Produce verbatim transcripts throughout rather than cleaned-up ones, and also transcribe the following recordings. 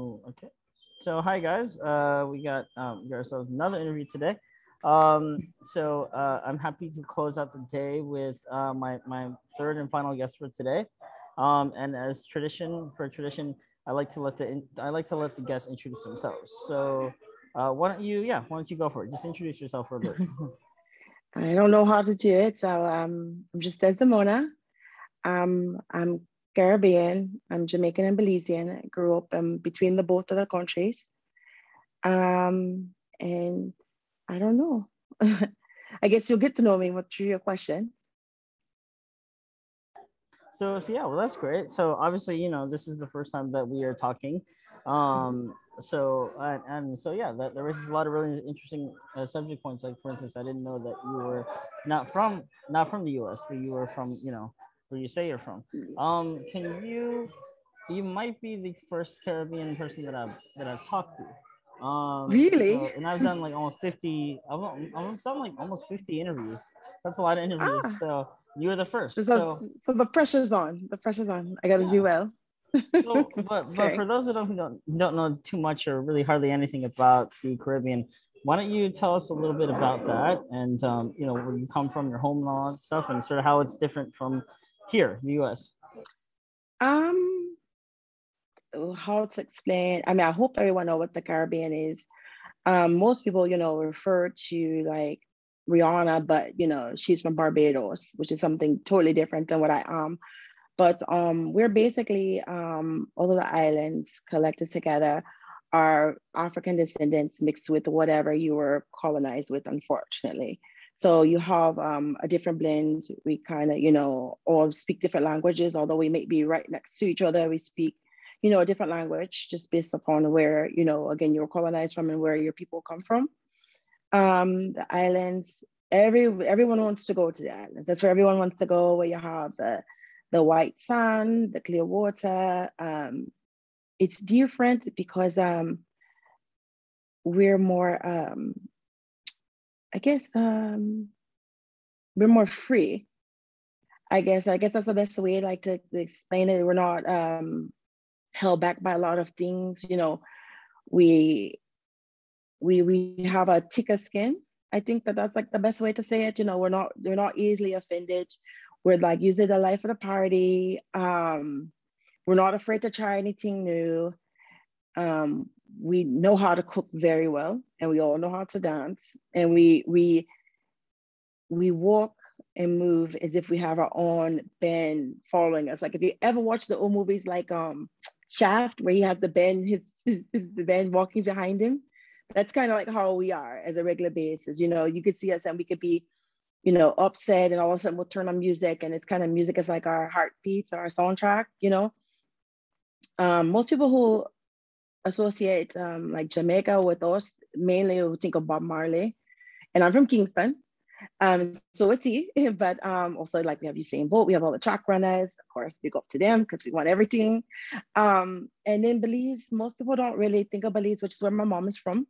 Oh, okay. So hi guys, uh, we got um, we got ourselves another interview today. Um, so uh, I'm happy to close out the day with uh, my my third and final guest for today. Um, and as tradition for tradition, I like to let the in, I like to let the guests introduce themselves. So uh, why don't you yeah why don't you go for it? Just introduce yourself for a bit. I don't know how to do it, so um, I'm just Desdemona. Um, I'm Caribbean, I'm Jamaican and Belizean. I grew up um, between the both of the countries. Um, and I don't know. I guess you'll get to know me through your question. So, so yeah, well, that's great. So obviously, you know, this is the first time that we are talking. Um, so, and, and so, yeah, that, there was a lot of really interesting uh, subject points. Like, for instance, I didn't know that you were not from, not from the U S, but you were from, you know, where you say you're from. Um, can you, you might be the first Caribbean person that I've, that I've talked to. Um, really? So, and I've done like almost fifty, I've, I've done like almost fifty interviews. That's a lot of interviews. Ah. So you were the first. So, so, so the pressure's on, the pressure's on. I gotta yeah. do well. So, but, okay. but for those who don't, don't, don't know too much or really hardly anything about the Caribbean, why don't you tell us a little bit about that and, um, you know, where you come from, your home and all that stuff, and sort of how it's different from here, the U S? Um, how to explain? I mean, I hope everyone knows what the Caribbean is. Um, most people, you know, refer to like Rihanna, but you know, she's from Barbados, which is something totally different than what I am. But um, we're basically um, all of the islands collected together are African descendants mixed with whatever you were colonized with, unfortunately. So you have um, a different blend. We kind of, you know, all speak different languages, although we may be right next to each other. We speak, you know, a different language just based upon where, you know, again, you're colonized from and where your people come from. Um, the islands, every everyone wants to go to the islands. That's where everyone wants to go, where you have the, the white sand, the clear water. Um, it's different because um, we're more, um, I guess um, we're more free. I guess I guess that's the best way like to, to explain it. We're not um, held back by a lot of things. You know, we we we have a thicker skin. I think that that's like the best way to say it. You know, we're not we're not easily offended. We're like usually the life of the party. Um, we're not afraid to try anything new. Um, we know how to cook very well, and we all know how to dance, and we we we walk and move as if we have our own band following us. Like if you ever watch the old movies like um Shaft, where he has the band, his, his, his the band walking behind him, that's kind of like how we are as a regular basis. You know, you could see us and we could be, you know, upset, and all of a sudden we'll turn on music, and it's kind of music is like our heartbeats, our soundtrack, you know. Um, most people who associate um, like Jamaica with us, mainly we think of Bob Marley, and I'm from Kingston, um, so it's he, but um, also like we have Usain Bolt, we have all the track runners, of course, big up to them because we want everything. Um, and then Belize, most people don't really think of Belize, which is where my mom is from,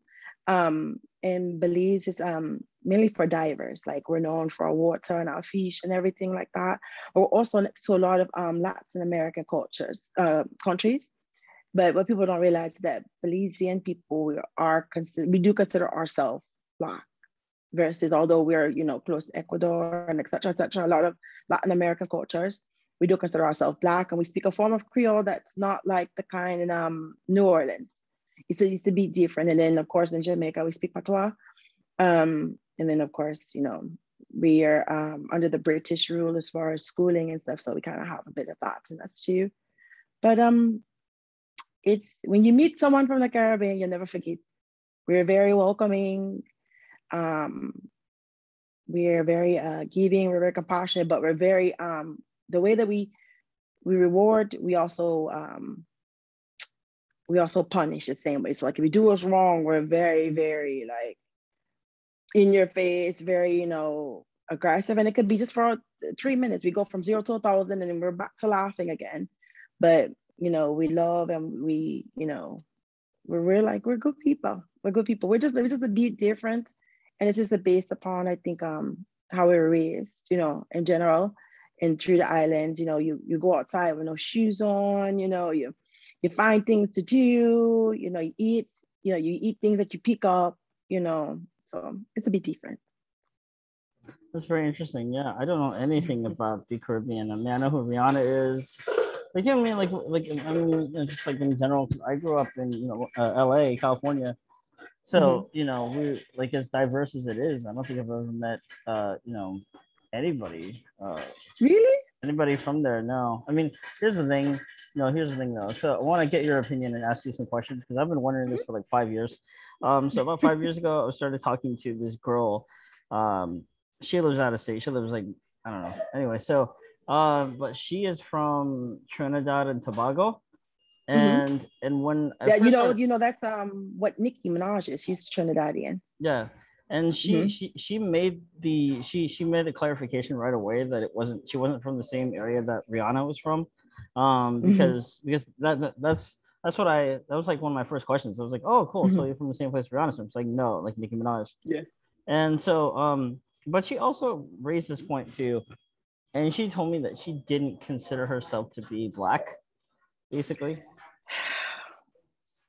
um, and Belize is um, mainly for divers, like we're known for our water and our fish and everything like that. We're also next to a lot of um, Latin American cultures, uh, countries. But what people don't realize is that Belizean people, we are consider, we do consider ourselves Black, versus although we're, you know, close to Ecuador and et cetera, et cetera, a lot of Latin American cultures, we do consider ourselves Black, and we speak a form of Creole that's not like the kind in um, New Orleans. It's, it used to be different. And then of course in Jamaica, we speak Patois. Um, and then of course, you know, we are um, under the British rule as far as schooling and stuff. So we kind of have a bit of that and that's too. But, um, it's when you meet someone from the Caribbean, you'll never forget. We're very welcoming. Um, we're very uh, giving. We're very compassionate, but we're very um, the way that we we reward. We also um, we also punish the same way. So like if you do us wrong, we're very very like in your face, very you know aggressive, and it could be just for three minutes. We go from zero to a thousand, and then we're back to laughing again. But you know, we love and we, you know, we're, we're like, we're good people. We're good people. We're just, we're just a bit different. And it's just based upon, I think, um, how we were raised, you know, in general. And through the islands, you know, you, you go outside with no shoes on, you know, you you find things to do, you know, you eat, you know, you eat things that you pick up, you know, so it's a bit different. That's very interesting. Yeah, I don't know anything about the Caribbean. I mean, I know who Rihanna is. Like, you know what I mean? Like, like I mean, just like in general, because I grew up in, you know, uh, L A, California. So, mm-hmm. you know, we like as diverse as it is, I don't think I've ever met, uh, you know, anybody. Uh, really? Anybody from there? No. I mean, here's the thing. No, here's the thing, though. So I want to get your opinion and ask you some questions, because I've been wondering this for like five years. Um, so about five years ago, I started talking to this girl. Um, she lives out of state. She lives like, I don't know. Anyway, so, uh, but she is from Trinidad and Tobago. And mm-hmm. and when yeah, you know, I, you know that's um what Nicki Minaj is. She's Trinidadian. Yeah, and she mm-hmm. she she made the she she made a clarification right away that it wasn't she wasn't from the same area that Rihanna was from, um because mm-hmm. because that, that that's that's what I that was like one of my first questions. I was like, oh cool, mm-hmm. so you're from the same place Rihanna's from? It's like no, like Nicki Minaj. Yeah, and so um but she also raised this point too, and she told me that she didn't consider herself to be black, basically.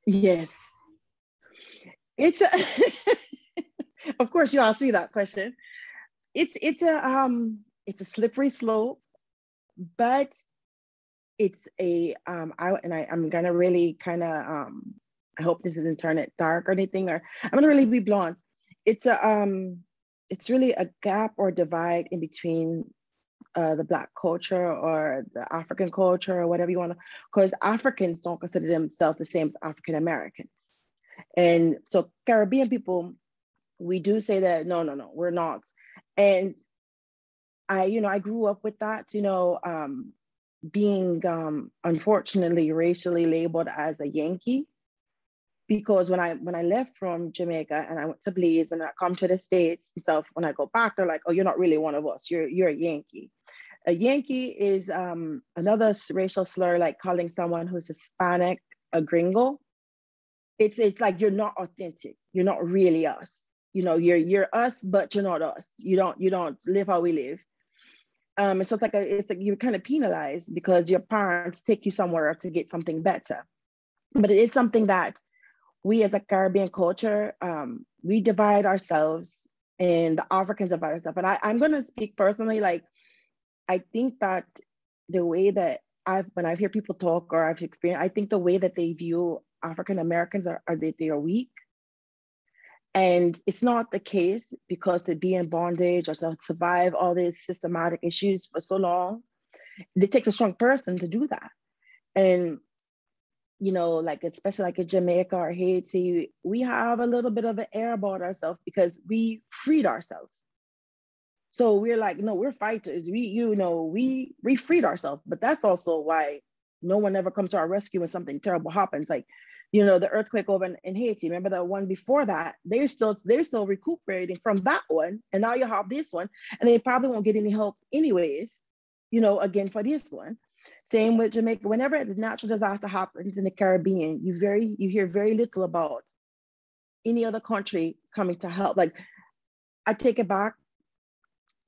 Yes, it's a of course you asked me that question. It's it's a um it's a slippery slope, but it's a um I and I I'm gonna really kind of um I hope this isn't turn it dark or anything, or I'm gonna really be blunt. It's a um it's really a gap or divide in between Uh, the Black culture or the African culture or whatever you want to, because Africans don't consider themselves the same as African Americans. And so Caribbean people, we do say that, no, no, no, we're not. And I, you know, I grew up with that, you know, um, being um, unfortunately racially labeled as a Yankee, because when I when I left from Jamaica and I went to Belize and I come to the States, so when I go back, they're like, oh, you're not really one of us, you're, you're a Yankee. A Yankee is um, another racial slur, like calling someone who's Hispanic a gringo. It's it's like you're not authentic. You're not really us. You know, you're you're us, but you're not us. You don't you don't live how we live. Um, and so it's like a, it's like you're kind of penalized because your parents take you somewhere to get something better. But it is something that we as a Caribbean culture, um, we divide ourselves, and the Africans divide ourselves. And I, I'm going to speak personally, like. I think that the way that I've, when I hear people talk or I've experienced, I think the way that they view African-Americans are, are that they are weak. And it's not the case, because to be in bondage or to survive all these systematic issues for so long, it takes a strong person to do that. And, you know, like, especially like in Jamaica or Haiti, we have a little bit of an air about ourselves because we freed ourselves. So we're like, no, we're fighters. We, you know, we, we freed ourselves. But that's also why no one ever comes to our rescue when something terrible happens. Like, you know, the earthquake over in, in Haiti. Remember the one before that? They're still they're still recuperating from that one, and now you have this one, and they probably won't get any help anyways. You know, again for this one. Same with Jamaica. Whenever a natural disaster happens in the Caribbean, you very you hear very little about any other country coming to help. Like, I take it back.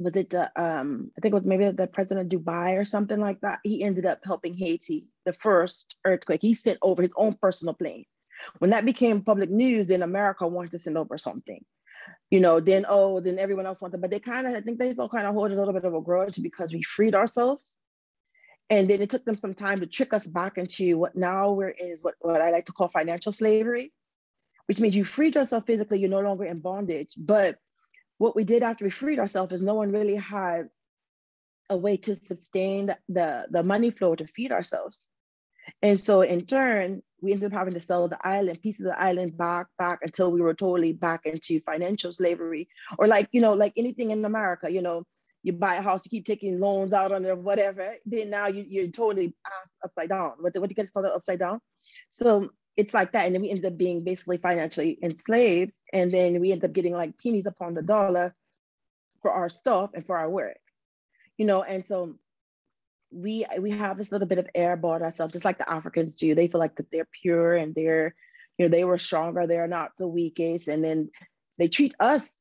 Was it, uh, um, I think it was maybe the president of Dubai or something like that. He ended up helping Haiti, the first earthquake. He sent over his own personal plane. When that became public news, then America wanted to send over something. You know, then, oh, then everyone else wanted, but they kind of, I think they still kind of hold a little bit of a grudge because we freed ourselves. And then it took them some time to trick us back into what now we're in is what, what I like to call financial slavery, which means you freed yourself physically, you're no longer in bondage, but what we did after we freed ourselves is no one really had a way to sustain the, the money flow to feed ourselves. And so in turn, we ended up having to sell the island, pieces of the island back, back until we were totally back into financial slavery. Or like, you know, like anything in America, you know, you buy a house, you keep taking loans out on it, whatever, then now you, you're totally upside down. What, what do you guys call that, upside down? So it's like that. And then we ended up being basically financially enslaved. And then we ended up getting like pennies upon the dollar for our stuff and for our work, you know? And so we, we have this little bit of air about ourselves, just like the Africans do. They feel like that they're pure and they're, you know, they were stronger. They're not the weakest. And then they treat us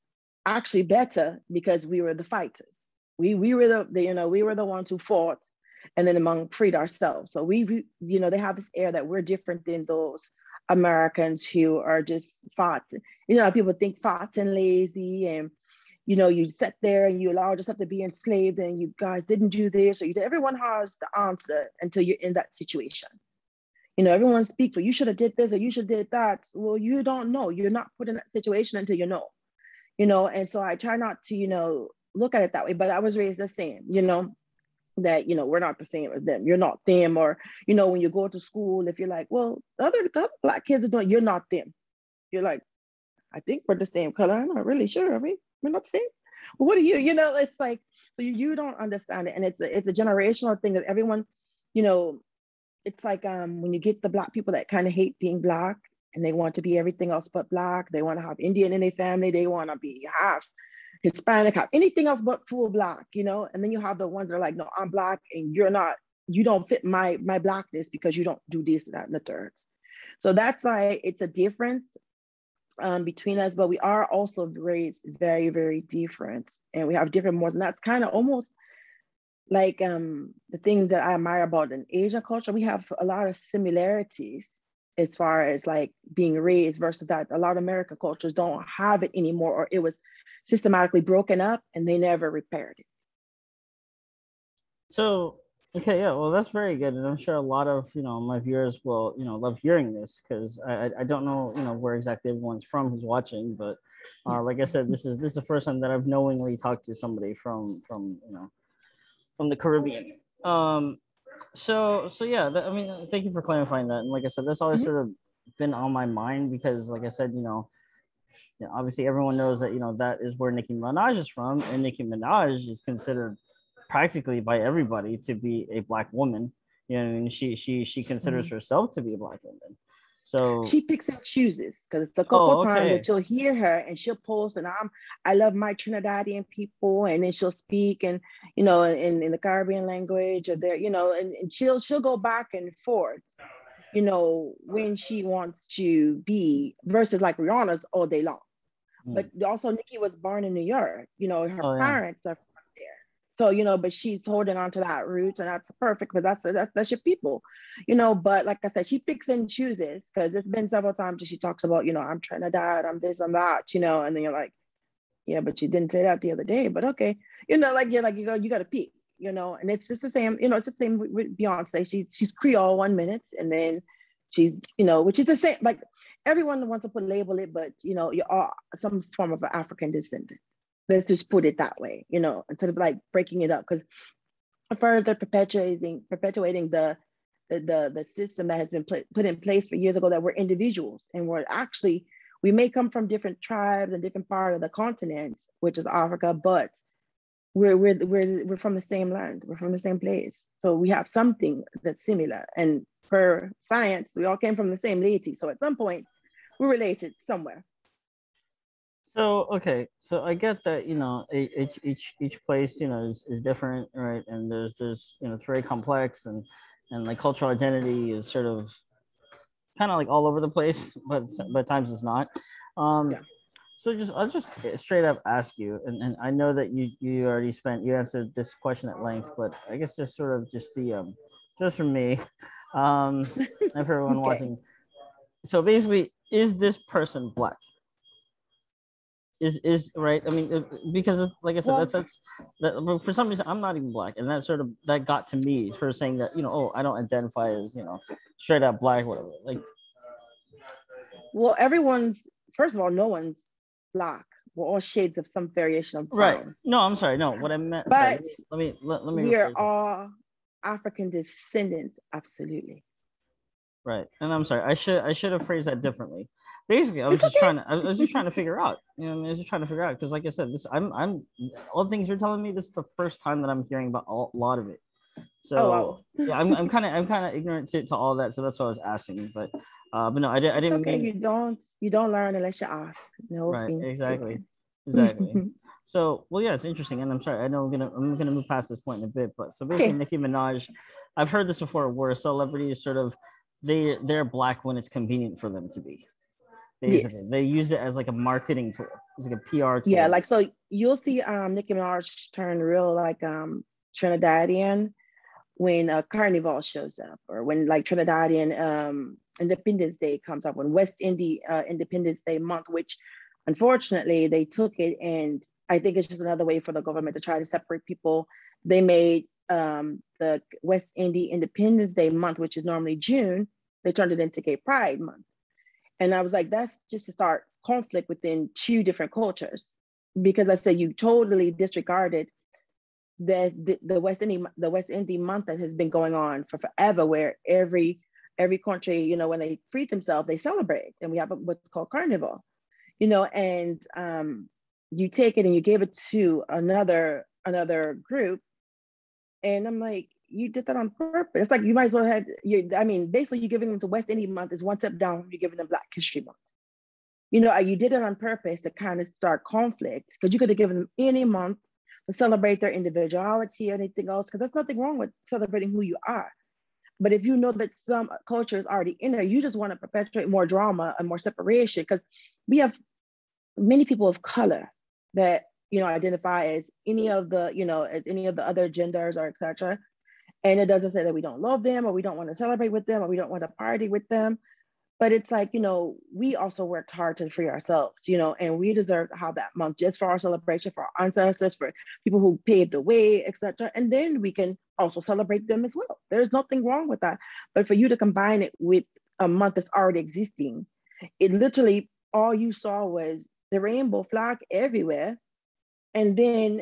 actually better because we were the fighters. We, we were the, the you know, we were the ones who fought. and then among Creed ourselves. So we, we, you know, they have this air that we're different than those Americans who are just fat. You know, people think fat and lazy, and, you know, you sit there and you allow yourself to be enslaved, and you guys didn't do this, or you did. Everyone has the answer until you're in that situation. You know, everyone speaks for, you should have did this, or you should have did that. Well, you don't know. You're not put in that situation until you know, you know? And so I try not to, you know, look at it that way, but I was raised the same, you know, that, you know, we're not the same as them. You're not them. Or, you know, when you go to school, if you're like, well, the other, the other black kids are doing, you're not them. You're like, I think we're the same color. I'm not really sure. I mean, we're not the same. Well, what are you? You know, it's like, so you, you don't understand it. And it's a, it's a generational thing that everyone, you know, it's like um, when you get the black people that kind of hate being black and they want to be everything else but black. They want to have Indian in their family. They want to be half Hispanic, half anything else but full black, you know? And then you have the ones that are like, no, I'm black and you're not, you don't fit my my blackness because you don't do this, that, and the third. So that's why it's a difference um, between us, but we are also raised very, very different, and we have different morals. And that's kind of almost like um, the thing that I admire about an Asian culture. We have a lot of similarities as far as like being raised versus that. A lot of American cultures don't have it anymore, or it was systematically broken up and they never repaired it. So, okay, yeah, well, that's very good. And I'm sure a lot of, you know, my viewers will, you know, love hearing this, because I, I don't know, you know, where exactly everyone's from who's watching, but uh, like I said, this is, this is the first time that I've knowingly talked to somebody from, from, you know, from the Caribbean. Um, so, so yeah, th- I mean, thank you for clarifying that. And like I said, that's always mm-hmm. sort of been on my mind, because like I said, you know, you know, obviously everyone knows that, you know, that is where Nicki Minaj is from, and Nicki Minaj is considered practically by everybody to be a black woman. You know what I mean? She, she, she considers mm-hmm. herself to be a black woman. So she picks and chooses, because it's a couple oh, okay. times that you'll hear her and she'll post, and I'm I love my Trinidadian people, and then she'll speak, and you know, in, in the Caribbean language, or there, you know, and, and she'll she'll go back and forth, you know, when she wants to be, versus like Rihanna's all day long. Mm. But also Nicki was born in New York, you know, her oh, parents yeah. are from there. So, you know, but she's holding on to that root, and that's perfect, because that's, that's that's your people, you know. But like I said, she picks and chooses, because it's been several times that she talks about, you know, I'm Trinidad, I'm this, I'm that, you know, and then you're like, yeah, but you didn't say that the other day, but okay. You know, like, you're like, you go, you got to pick, you know, and it's just the same, you know, it's the same with, with Beyonce. She, she's Creole one minute, and then she's, you know, which is the same, like, everyone wants to put label it, but, you know, you are some form of an African descendant. Let's just put it that way, you know, instead of like breaking it up, because further perpetuating perpetuating the, the the the system that has been pl- put in place for years ago, that we're individuals, and we're actually, we may come from different tribes and different part of the continent, which is Africa, but we're we're we're we're from the same land, we're from the same place, so we have something that's similar. And per science, we all came from the same deity, so at some point, we're related somewhere. So, okay, so I get that, you know, each each each place, you know, is, is different, right? And there's just, you know, it's very complex, and and like cultural identity is sort of kind of like all over the place, but but times it's not. Um, yeah. So just I'll just straight up ask you, and, and I know that you you already spent you answered this question at length, but I guess just sort of just the um just for me, um, and for everyone okay. watching. So basically, is this person black? Is is right? I mean, because like I said, well, that's that's that, for some reason I'm not even black, and that sort of that got to me for saying that, you know, oh, I don't identify as, you know, straight up black, whatever. Like, well, everyone's, first of all, no one's black. We're all shades of some variation of brown. Right. No, I'm sorry. No, what I meant. But sorry, let me let, let me. We are all African descendants, absolutely. Right, and I'm sorry. I should I should have phrased that differently. Basically, I was just trying to, I was just trying to figure out, you know, I, mean, I was just trying to figure out, because like I said, this, I'm, I'm, all the things you're telling me, this is the first time that I'm hearing about all, a lot of it. So oh, wow. yeah, I'm, I'm kind of, I'm kind of ignorant to, to all that. So that's what I was asking, but, uh, but no, I, did, I didn't. Okay, mean... you don't, you don't learn unless you ask. No, right, exactly, exactly. So, well, yeah, it's interesting, and I'm sorry, I know I'm gonna, I'm gonna move past this point in a bit, but so basically, okay. Nicki Minaj, I've heard this before, where celebrities sort of, they, they're black when it's convenient for them to be. Basically, yes. They use it as like a marketing tool. It's like a P R tool. Yeah, like, so you'll see um, Nicki Minaj turn real like um, Trinidadian when a carnival shows up, or when like Trinidadian um, Independence Day comes up, when West Indian uh, Independence Day month, which unfortunately they took it. And I think it's just another way for the government to try to separate people. They made um, the West Indian Independence Day month, which is normally June, they turned it into Gay Pride month. And I was like, that's just to start conflict within two different cultures. Because I said, you totally disregarded The, the the West Indian the West Indian month that has been going on for forever, where every every country, you know, when they freed themselves, they celebrate, and we have a, what's called Carnival, you know, and um, you take it and you give it to another another group, and I'm like, you did that on purpose. It's like you might as well have. You, I mean, basically, you're giving them to West Indian month is one step down. You're giving them Black History Month. You know, you did it on purpose to kind of start conflict, because you could have given them any month. Celebrate their individuality or anything else, because there's nothing wrong with celebrating who you are. But if you know that some culture is already in there, you just want to perpetuate more drama and more separation, because we have many people of color that, you know, identify as any of the, you know, as any of the other genders or et cetera. And it doesn't say that we don't love them, or we don't want to celebrate with them, or we don't want to party with them. But it's like, you know, we also worked hard to free ourselves, you know, and we deserve to have that month just for our celebration, for our ancestors, for people who paved the way, et cetera. And then we can also celebrate them as well. There's nothing wrong with that. But for you to combine it with a month that's already existing, it literally, all you saw was the rainbow flag everywhere. And then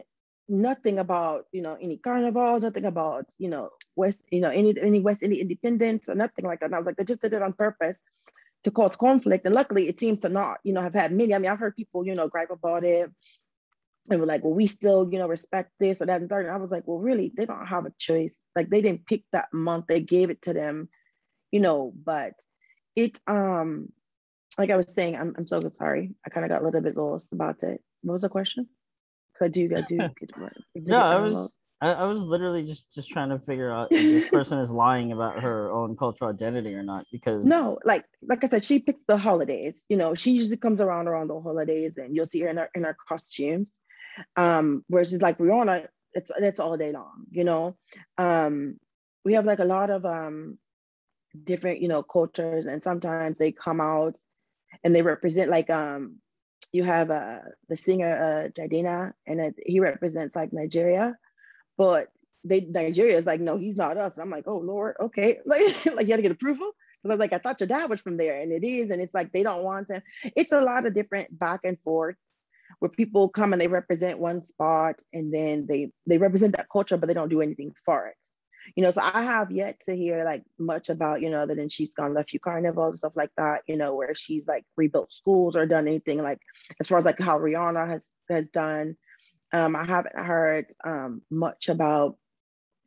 nothing about, you know, any carnival, nothing about, you know, West, you know, any any West Indian independence or nothing like that. And I was like, they just did it on purpose to cause conflict. And luckily it seems to not, you know, have had many. I mean, I've heard people, you know, gripe about it and were like, well, we still, you know, respect this or that and third. And I was like, well, really, they don't have a choice. Like, they didn't pick that month, they gave it to them, you know. But it, um, like I was saying, I'm, I'm so sorry. I kind of got a little bit lost about it. What was the question? Cause I do, I do. I do, I do yeah, I was, I, I was literally just, just trying to figure out if this person is lying about her own cultural identity or not, because no, like, like I said, she picks the holidays. You know, she usually comes around around the holidays, and you'll see her in her in her costumes. Um, whereas it's like Rihanna, it's that's all day long. You know, um, we have like a lot of um, different, you know, cultures, and sometimes they come out and they represent like um. You have uh, the singer uh, Jidenna, and it, he represents like Nigeria, but they Nigeria is like, no, he's not us. And I'm like, oh Lord, okay, like, like you had to get approval. Because I was like, I thought your dad was from there, and it is, and it's like they don't want him. It's a lot of different back and forth where people come and they represent one spot, and then they they represent that culture, but they don't do anything for it. You know, so I have yet to hear like much about, you know, other than she's gone to a few carnivals and stuff like that, you know, where she's like rebuilt schools or done anything like as far as like how Rihanna has has done. Um, I haven't heard um, much about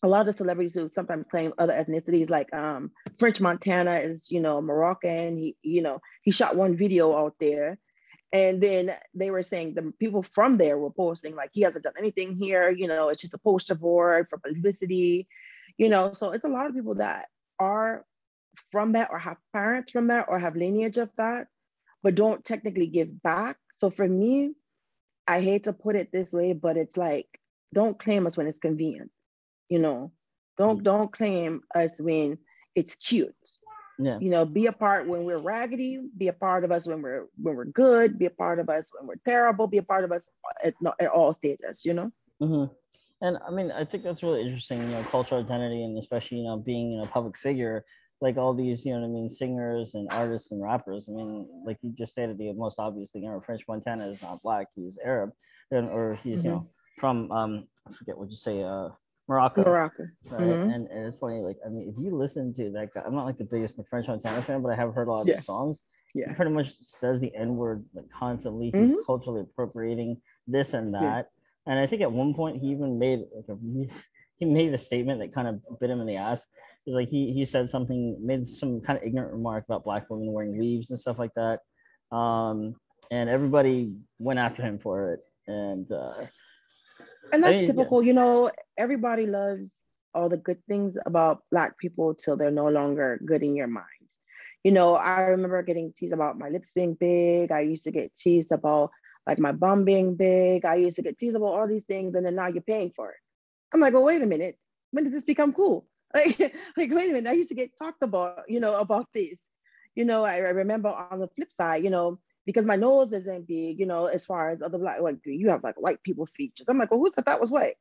a lot of celebrities who sometimes claim other ethnicities, like um, French Montana is, you know, Moroccan. He, you know, he shot one video out there. And then they were saying the people from there were posting like he hasn't done anything here. You know, it's just a poster board for publicity. You know, so it's a lot of people that are from that or have parents from that or have lineage of that, but don't technically give back. So for me, I hate to put it this way, but it's like, don't claim us when it's convenient. You know, don't don't claim us when it's cute. Yeah. You know, be a part when we're raggedy, be a part of us when we're when we're good, be a part of us when we're terrible, be a part of us at, at all stages, you know? Mm-hmm. And I mean, I think that's really interesting, you know, cultural identity, and especially, you know, being, you know, a public figure, like all these, you know what I mean, singers and artists and rappers. I mean, like you just stated, the most obvious thing, you know, French Montana is not Black, he's Arab, and, or he's, mm-hmm. you know, from, um, I forget what you say, uh, Morocco. Morocco. Right? Mm-hmm. and, and it's funny, like, I mean, if you listen to that guy, I'm not like the biggest French Montana fan, but I have heard a lot of yeah. his songs. Yeah. He pretty much says the N-word like constantly, mm-hmm. he's culturally appropriating this and that. Yeah. And I think at one point he even made like a, he made a statement that kind of bit him in the ass. It's like he he said something, made some kind of ignorant remark about Black women wearing weaves and stuff like that, um, and everybody went after him for it. And uh, and that's I mean, typical, yeah. you know. Everybody loves all the good things about Black people till they're no longer good in your mind. You know, I remember getting teased about my lips being big. I used to get teased about. Like my bum being big, I used to get teased about all these things, and then now you're paying for it. I'm like, well, wait a minute, when did this become cool? Like, like, wait a minute, I used to get talked about, you know, about this. You know, I, I remember on the flip side, you know, because my nose isn't big, you know, as far as other black, like you have like white people features. I'm like, well, who said that was white?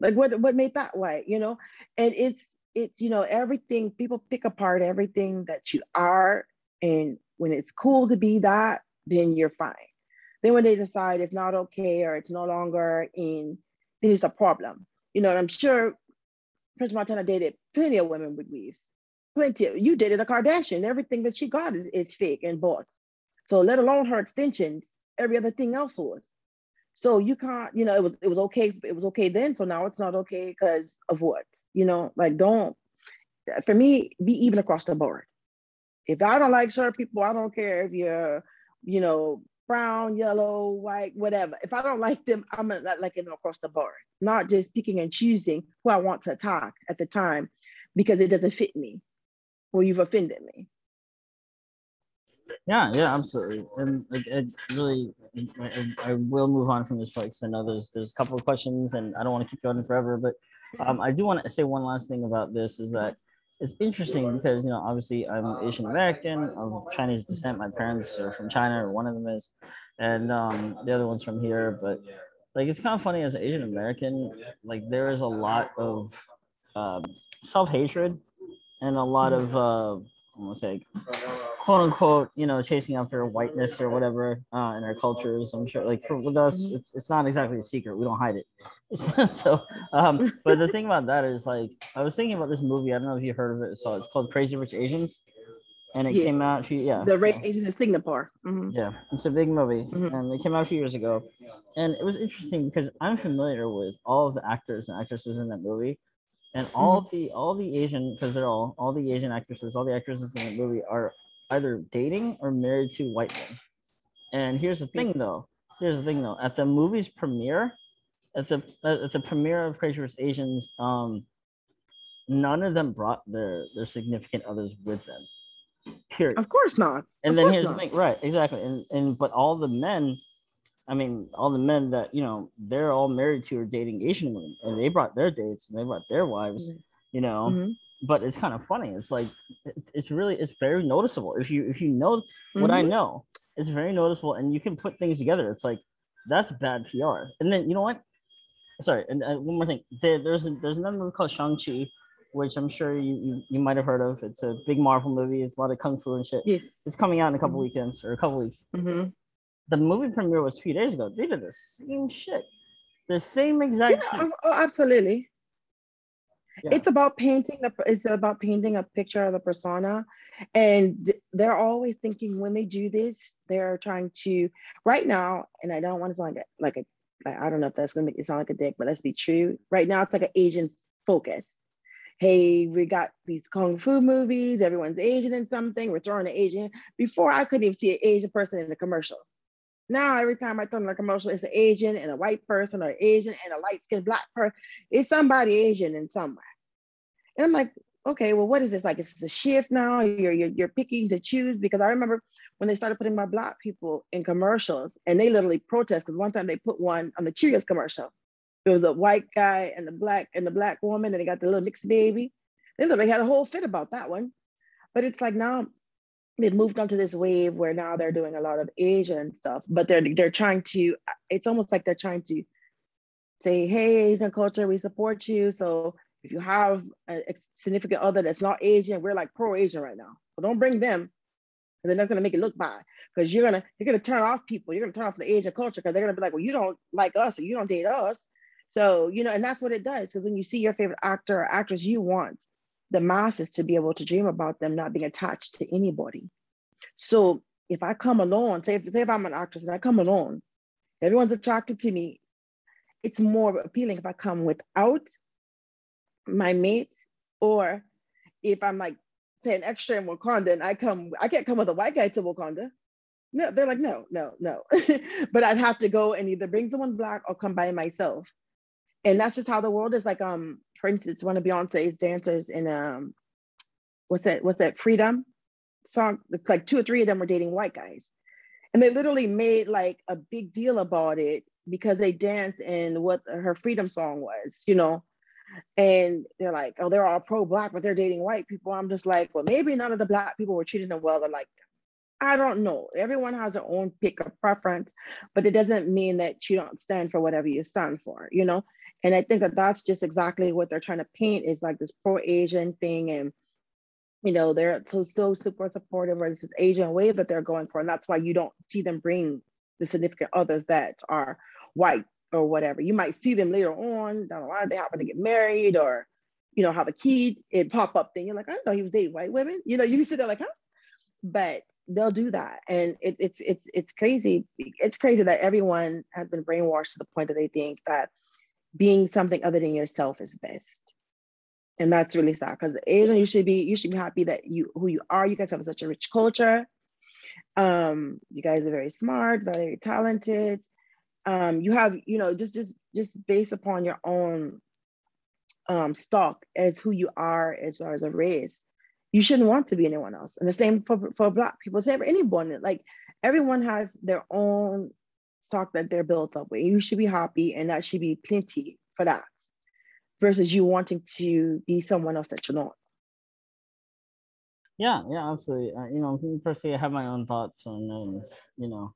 Like, what, what made that white, you know? And it's, it's, you know, everything, people pick apart everything that you are. And when it's cool to be that, then you're fine. Then when they decide it's not okay or it's no longer in, then it's a problem. You know, and I'm sure French Montana dated plenty of women with weaves. Plenty of, you dated a Kardashian. Everything that she got is, is fake and bought. So let alone her extensions, every other thing else was. So you can't, you know, it was it was okay. It was okay then. So now it's not okay because of what? You know, like don't, for me, be even across the board. If I don't like certain people, I don't care if you're, you know, brown, yellow, white, whatever. If I don't like them, I'm not liking them across the board. Not just picking and choosing who I want to attack at the time because it doesn't fit me or you've offended me. Yeah, yeah, absolutely. And it, it really, I, I will move on from this part because I know there's there's a couple of questions, and I don't want to keep going forever. But um, I do want to say one last thing about this is that it's interesting because, you know, obviously I'm Asian American, of Chinese descent. My parents are from China, or one of them is, and um, the other one's from here. But like, it's kind of funny as an Asian American, like there is a lot of uh, self-hatred and a lot of. Uh, I want to say, quote unquote, you know, chasing after whiteness or whatever uh, in our cultures. I'm sure, like for, with us, it's it's not exactly a secret. We don't hide it. so, um, but the thing about that is, like, I was thinking about this movie. I don't know if you heard of it. So it's called Crazy Rich Asians, and it yeah. came out. Yeah, the Rich Asians in Singapore. Mm-hmm. Yeah, it's a big movie, mm-hmm. and it came out a few years ago. And it was interesting because I'm familiar with all of the actors and actresses in that movie. And all mm-hmm. the all the Asian, because they're all all the Asian actresses, all the actresses in the movie are either dating or married to white men. And here's the thing, though. Here's the thing, though. At the movie's premiere, at the at the premiere of Crazy Rich Asians, um, none of them brought their their significant others with them. Period. Of course not. And of then here's not. the thing, right? Exactly. And and but all the men. I mean, all the men that, you know, they're all married to or dating Asian women, and they brought their dates and they brought their wives, mm-hmm. you know, mm-hmm. but it's kind of funny. It's like, it, it's really, it's very noticeable. If you, if you know mm-hmm. what I know, it's very noticeable, and you can put things together. It's like, that's bad P R. And then, you know what? Sorry. And uh, one more thing, there, there's, a, there's another movie called Shang-Chi, which I'm sure you, you, you might've heard of. It's a big Marvel movie. It's a lot of Kung Fu and shit. Yes. It's coming out in a couple mm-hmm. weekends or a couple weeks. Mm-hmm. The movie premiere was a few days ago. They did the same shit. The same exact yeah, thing. Oh, absolutely. Yeah. It's about painting the it's about painting a picture of the persona. And they're always thinking when they do this, they're trying to right now, and I don't want to sound like a, like a I don't know if that's gonna make it sound like a dick, but let's be true. Right now it's like an Asian focus. Hey, we got these Kung Fu movies, everyone's Asian in something, we're throwing an Asian. Before I couldn't even see an Asian person in the commercial. Now, every time I turn on a commercial, it's an Asian and a white person or an Asian and a light-skinned black person. It's somebody Asian in somewhere. And I'm like, okay, well, what is this? Like, it's a shift now. You're, you're, you're picking to choose. Because I remember when they started putting my black people in commercials, and they literally protest. Because one time they put one on the Cheerios commercial. It was a white guy and the black and the black woman, and they got the little mixed baby. They literally had a whole fit about that one. But it's like now, they've moved on to this wave where now they're doing a lot of Asian stuff, but they're they're trying to, it's almost like they're trying to say, hey, Asian culture, we support you. So if you have a significant other that's not Asian, we're like pro-Asian right now. So don't bring them, because they're not gonna make it look bad. Because you're gonna you're gonna turn off people, you're gonna turn off the Asian culture, because they're gonna be like, well, you don't like us, or you don't date us. So, you know, and that's what it does. Because when you see your favorite actor or actress, you want the masses to be able to dream about them not being attached to anybody. So if I come alone, say if, say if I'm an actress and I come alone, everyone's attracted to me, it's more appealing if I come without my mate, or if I'm like, say an extra in Wakanda and I come, I can't come with a white guy to Wakanda. No, they're like, no, no, no. But I'd have to go and either bring someone black or come by myself. And that's just how the world is. Like, um, for instance, one of Beyonce's dancers in um, what's that? What's that? Freedom song. It's like two or three of them were dating white guys, and they literally made like a big deal about it because they danced in what her Freedom song was, you know. And they're like, oh, they're all pro-Black, but they're dating white people. I'm just like, well, maybe none of the Black people were treating them well. They're like, I don't know. Everyone has their own pick of preference, but it doesn't mean that you don't stand for whatever you stand for, you know? And I think that that's just exactly what they're trying to paint, is like this pro-Asian thing. And, you know, they're so, so super supportive of this Asian wave that they're going for. And that's why you don't see them bring the significant others that are white or whatever. You might see them later on down the line. They happen to get married or, you know, have a kid. It pop up thing. You're like, I didn't know he was dating white women. You know, you sit there like, huh? But they'll do that. And it, it's it's it's crazy. It's crazy that everyone has been brainwashed to the point that they think that being something other than yourself is best. And that's really sad, because Asian, you should be you should be happy that you who you are. You guys have such a rich culture. Um, you guys are very smart, very talented. Um, you have, you know, just just just based upon your own um, stock as who you are as far as a race, you shouldn't want to be anyone else. And the same for, for Black people, same for anyone. Like, everyone has their own stock that they're built up with. You should be happy, and that should be plenty for that, versus you wanting to be someone else that you're not. Yeah, yeah, absolutely. Uh, you know, personally, I have my own thoughts on, um, you know,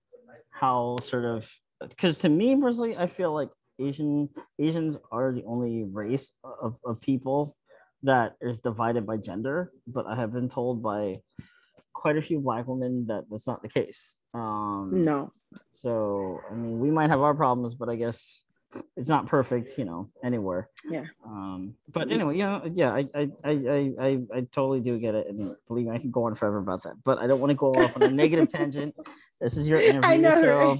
how sort of, because to me personally, I feel like Asian Asians are the only race of, of people that is divided by gender, but I have been told by quite a few Black women that that's not the case. Um, no. So, I mean, we might have our problems, but I guess it's not perfect, you know, anywhere. Yeah. Um, but anyway, you know, yeah, I, I, I, I, I totally do get it, and believe me, I can go on forever about that. But I don't want to go off on a negative tangent. This is your interview, I know, so right?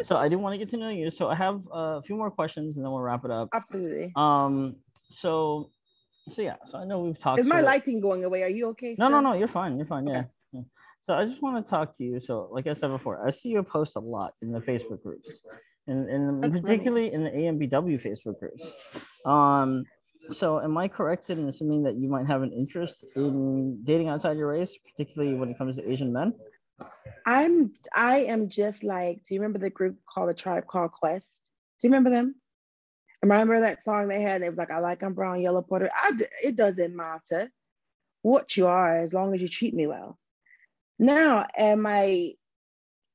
So I do want to get to know you. So I have a few more questions, and then we'll wrap it up. Absolutely. Um. So, so yeah. So I know we've talked. Is my lighting going away? Are you okay? No, no, no. You're fine. You're fine. Yeah. Okay. Yeah. So I just want to talk to you. So, like I said before, I see you post a lot in the Facebook groups. And, and particularly in the A M B W Facebook groups. Um, so am I correct in assuming that you might have an interest in dating outside your race, particularly when it comes to Asian men? I'm, I am just like, do you remember the group called A Tribe Called Quest? Do you remember them? I remember that song they had. It was like, I like I'm brown, yellow, Puerto. I, it doesn't matter what you are, as long as you treat me well. Now, am I...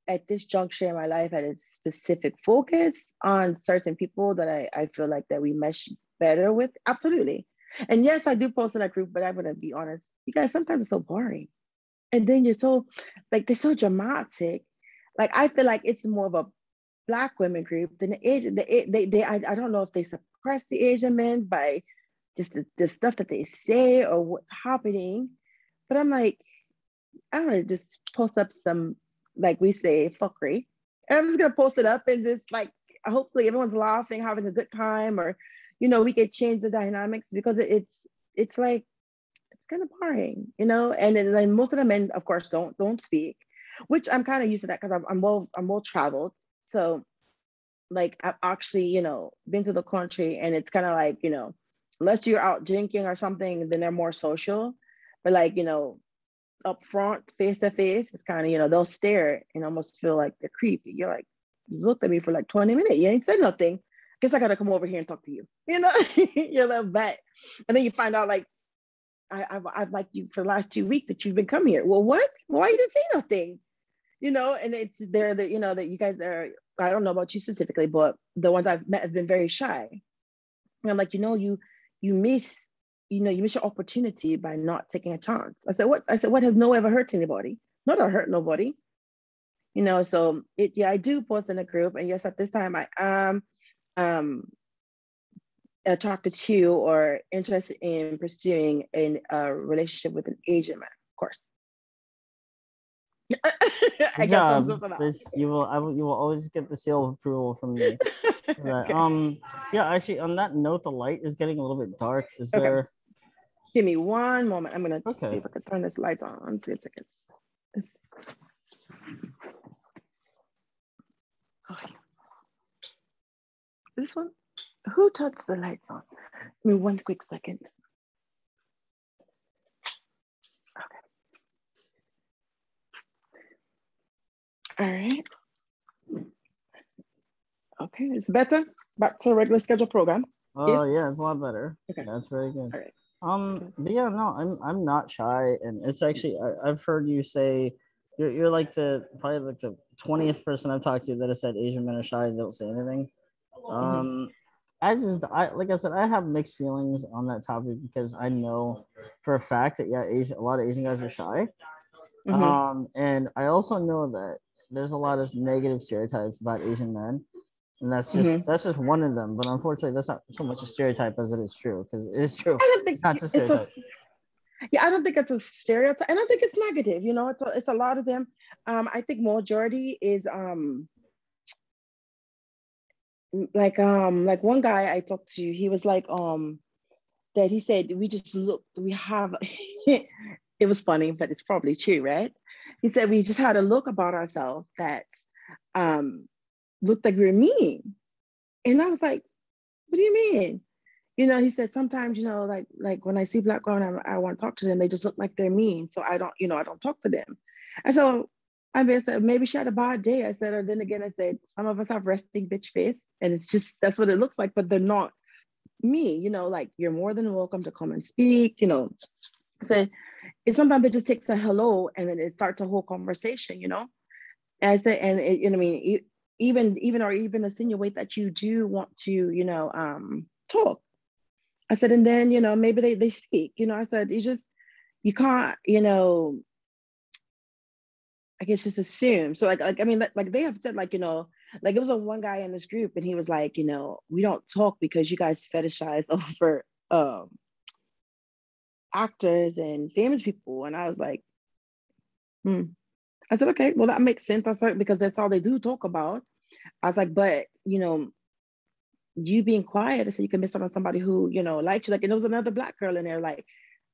at this juncture in my life, had a specific focus on certain people that I, I feel like that we mesh better with? Absolutely. And yes, I do post in that group, but I'm going to be honest. You guys, sometimes it's so boring. And then you're so, like, they're so dramatic. Like, I feel like it's more of a Black women group than the Asian. They, they, they, I, I don't know if they suppress the Asian men by just the, the stuff that they say or what's happening. But I'm like, I don't know, just post up some, like we say, fuckery. And I'm just going to post it up and just like, hopefully everyone's laughing, having a good time, or, you know, we could change the dynamics, because it's, it's like, it's kind of boring, you know? And then like, most of the men, of course, don't, don't speak, which I'm kind of used to that, because I'm, I'm well, I'm well traveled. So like, I've actually, you know, been to the country, and it's kind of like, you know, unless you're out drinking or something, then they're more social. But like, you know, up front, face to face, it's kind of, you know, they'll stare and almost feel like they're creepy. You're like, you looked at me for like twenty minutes, you ain't said nothing. Guess I gotta come over here and talk to you, you know? You're like, bet. And then you find out, like, I, I've, I've liked you for the last two weeks that you've been coming here. Well, what? Why you didn't say nothing? You know, and it's there that, you know, that you guys are, I don't know about you specifically, but the ones I've met have been very shy. And I'm like, you know, you, you miss you know, you miss your opportunity by not taking a chance. I said, what? I said, what has no ever hurt anybody? Not I hurt nobody. You know, so it, yeah, I do post in a group. And yes, at this time I am um, attracted to or interested in pursuing a uh, relationship with an Asian man, of course. I yeah, this, you will, I will, you will always get the seal of approval from me. Okay. Um, yeah, actually on that note, the light is getting a little bit dark. Is okay. there... Give me one moment. I'm going to okay. see if I can turn this light on. See a second. Oh, this one? Who touched the lights on? Give me one quick second. Okay. All right. Okay, it's better. Back to a regular scheduled program. Oh, yeah, it's a lot better. Okay. That's very good. All right. Um, but yeah, no, I'm I'm not shy, and it's actually I, I've heard you say you're you're like the probably like the twentieth person I've talked to that has said Asian men are shy and don't say anything. Um, I just I like I said I have mixed feelings on that topic because I know for a fact that yeah, Asian, a lot of Asian guys are shy. Mm-hmm. Um, and I also know that there's a lot of negative stereotypes about Asian men. And that's just mm-hmm. that's just one of them, but unfortunately, that's not so much a stereotype as it is true, because it is true. I don't think not it's a, yeah, I don't think it's a stereotype, and I think it's negative. You know, it's a, it's a lot of them. Um, I think majority is um, like um, like one guy I talked to, he was like um, that he said we just looked, we have. It was funny, but it's probably true, right? He said we just had a look about ourselves that. Um, looked like we were mean. And I was like, what do you mean? You know, he said, sometimes, you know, like like when I see Black girls, I, I want to talk to them, they just look like they're mean. So I don't, you know, I don't talk to them. And so I mean, I said, maybe she had a bad day. I said, or then again, I said, some of us have resting bitch face and it's just, that's what it looks like, but they're not me, you know, like you're more than welcome to come and speak, you know. I said, and sometimes it just takes a hello and then it starts a whole conversation, you know. And I said, and it, you know, I mean, it, even even or even insinuate that you do want to, you know, um, talk. I said, and then, you know, maybe they, they speak, you know, I said, you just, you can't, you know, I guess just assume. So like, like I mean, like, like they have said, like, you know, like it was a one guy in this group and he was like, you know, we don't talk because you guys fetishize over um, actors and famous people. And I was like, hmm. I said, okay, well, that makes sense. I was like, because that's all they do talk about. I was like, but, you know, you being quiet, I said, you can miss out on somebody who, you know, likes you. Like, and there was another Black girl in there, like,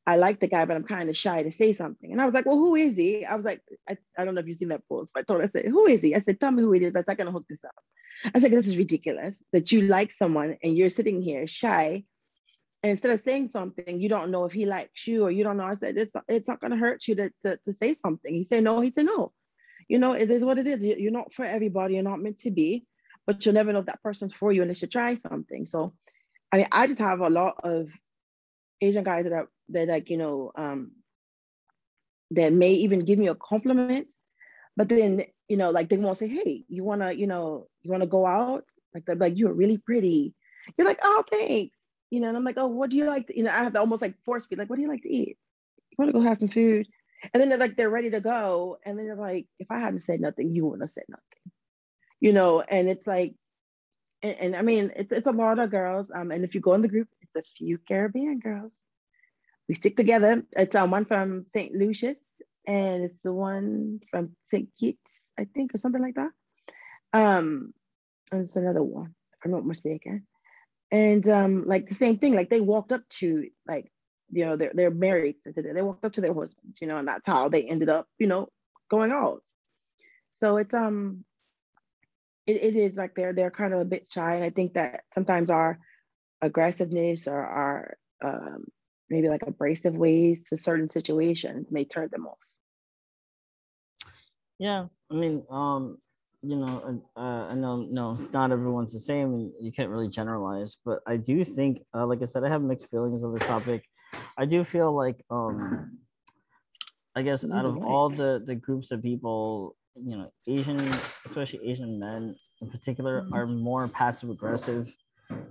I like the guy, but I'm kind of shy to say something. And I was like, well, who is he? I was like, I, I don't know if you've seen that post, but I told her, I said, who is he? I said, tell me who it is. I said, I'm going to hook this up. I said, this is ridiculous that you like someone and you're sitting here shy. And instead of saying something, you don't know if he likes you or you don't know. I said, it's, it's not going to hurt you to, to, to say something. He said, no, he said, no. You know, it is what it is. You're not for everybody. You're not meant to be, but you'll never know if that person's for you and they should try something. So, I mean, I just have a lot of Asian guys that are, that like, you know, um, that may even give me a compliment, but then, you know, like they won't say, hey, you want to, you know, you want to go out? Like, they're like, you're really pretty. You're like, oh, thanks. You know, and I'm like, oh, what do you like to, you know, I have to almost like force feed, like, what do you like to eat? You want to go have some food? And then they're like, they're ready to go. And then they're like, if I hadn't said nothing, you wouldn't have said nothing. You know, and it's like, and, and I mean, it's, it's a lot of girls. Um, and if you go in the group, it's a few Caribbean girls. We stick together. It's um, one from Saint Lucia and it's the one from Saint Kitts, I think, or something like that. Um, and it's another one, if I'm not mistaken. And um, like the same thing, like they walked up to, like, you know, they're, they're married. They walked up to their husbands, you know, and that's how they ended up, you know, going out. So it's, um, it, it is like they're, they're kind of a bit shy. And I think that sometimes our aggressiveness or our um, maybe like abrasive ways to certain situations may turn them off. Yeah, I mean, um, you know, uh, I know, no, not everyone's the same and you can't really generalize, but I do think, uh, like I said, I have mixed feelings on this topic. I do feel like, um, I guess out of all the, the groups of people, you know, Asian, especially Asian men in particular, are more passive aggressive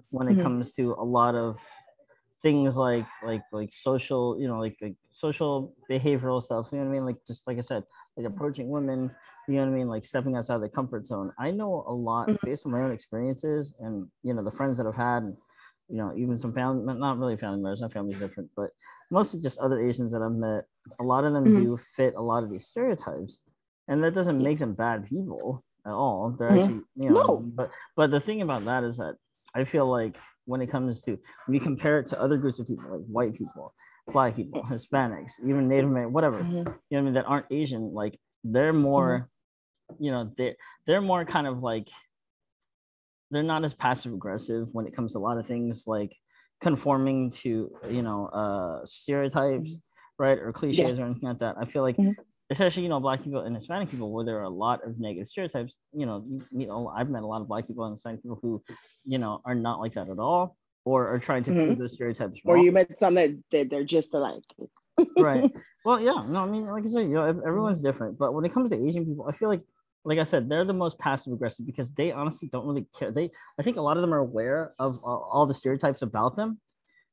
when it mm-hmm. comes to a lot of things like, like, like social, you know, like, like social behavioral stuff, you know what I mean? Like, just like I said, like approaching women, you know what I mean? Like stepping outside the comfort zone. I know a lot based on my own experiences and, you know, the friends that I've had, and, you know, even some family, not really family members, my family's different, but mostly just other Asians that I've met, a lot of them mm-hmm. do fit a lot of these stereotypes, and that doesn't make them bad people at all. They're mm-hmm. actually, you know, no. but, but the thing about that is that I feel like when it comes to, when you compare it to other groups of people, like white people, Black people, Hispanics, even Native American, whatever, mm-hmm. you know what I mean, that aren't Asian, like they're more, mm-hmm. you know, they're, they're more kind of like, they're not as passive aggressive when it comes to a lot of things like conforming to, you know, uh, stereotypes, mm-hmm. right, or cliches yeah. or anything like that. I feel like, mm-hmm. especially, you know, Black people and Hispanic people, where there are a lot of negative stereotypes, you know, you meet, I've met a lot of Black people and Hispanic people who, you know, are not like that at all. or are trying to mm-hmm. prove those stereotypes wrong. Or you met some that they're just alike. Right. Well, yeah. No, I mean, like I said, you know, everyone's different. But when it comes to Asian people, I feel like, like I said, they're the most passive aggressive because they honestly don't really care. They, I think a lot of them are aware of all, all the stereotypes about them,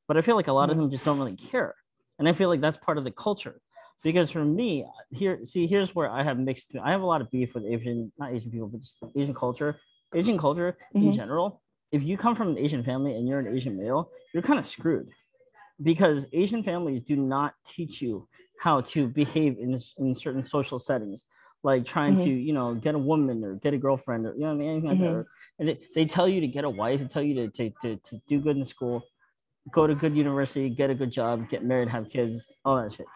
but I feel like a lot mm-hmm. of them just don't really care. And I feel like that's part of the culture. Because for me, here, see, here's where I have mixed, I have a lot of beef with Asian, not Asian people, but just Asian culture, Asian culture mm-hmm. in general. If you come from an Asian family and you're an Asian male, you're kind of screwed because Asian families do not teach you how to behave in, in certain social settings, like trying mm-hmm. to, you know, get a woman or get a girlfriend or, you know what I mean? Anything like mm-hmm. that. Or, and they, they tell you to get a wife, they tell you to, to, to, to do good in school, go to good university, get a good job, get married, have kids, all that shit.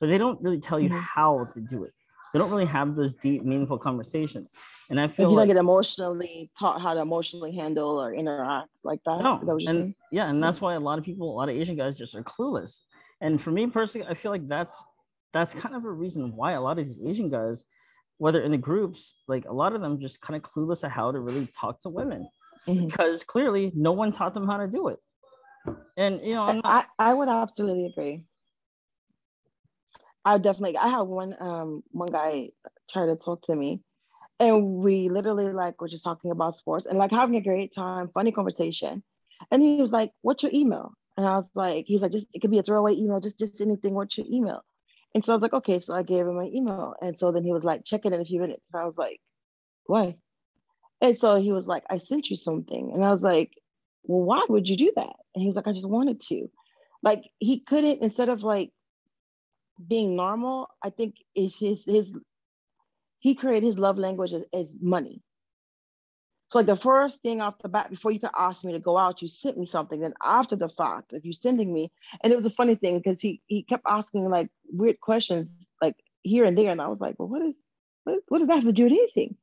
But they don't really tell you mm-hmm. how to do it. They don't really have those deep, meaningful conversations. And I feel if you like don't get emotionally taught how to emotionally handle or interact like that. No. Is that what you're saying? Yeah, and that's why a lot of people, a lot of Asian guys just are clueless. And for me personally, I feel like that's that's kind of a reason why a lot of these Asian guys, whether in the groups, like a lot of them just kind of clueless at how to really talk to women mm-hmm. because clearly no one taught them how to do it. And, you know, I'm not- I, I would absolutely agree. I definitely, I had one um one guy try to talk to me and we literally like were just talking about sports and like having a great time, funny conversation. And he was like, what's your email? And I was like, he's like, just, it could be a throwaway email, just, just anything, what's your email? And so I was like, okay, so I gave him my email. And so then he was like, check it in a few minutes. And I was like, why? And so he was like, I sent you something. And I was like, well, why would you do that? And he was like, I just wanted to. Like he couldn't, instead of like, being normal, I think is his his he created his love language as, as money. So like the first thing off the bat, before you could ask me to go out, you sent me something. Then after the fact, if you're sending me, and it was a funny thing because he he kept asking like weird questions like here and there, and I was like, well, what is what, what does that have to do with anything?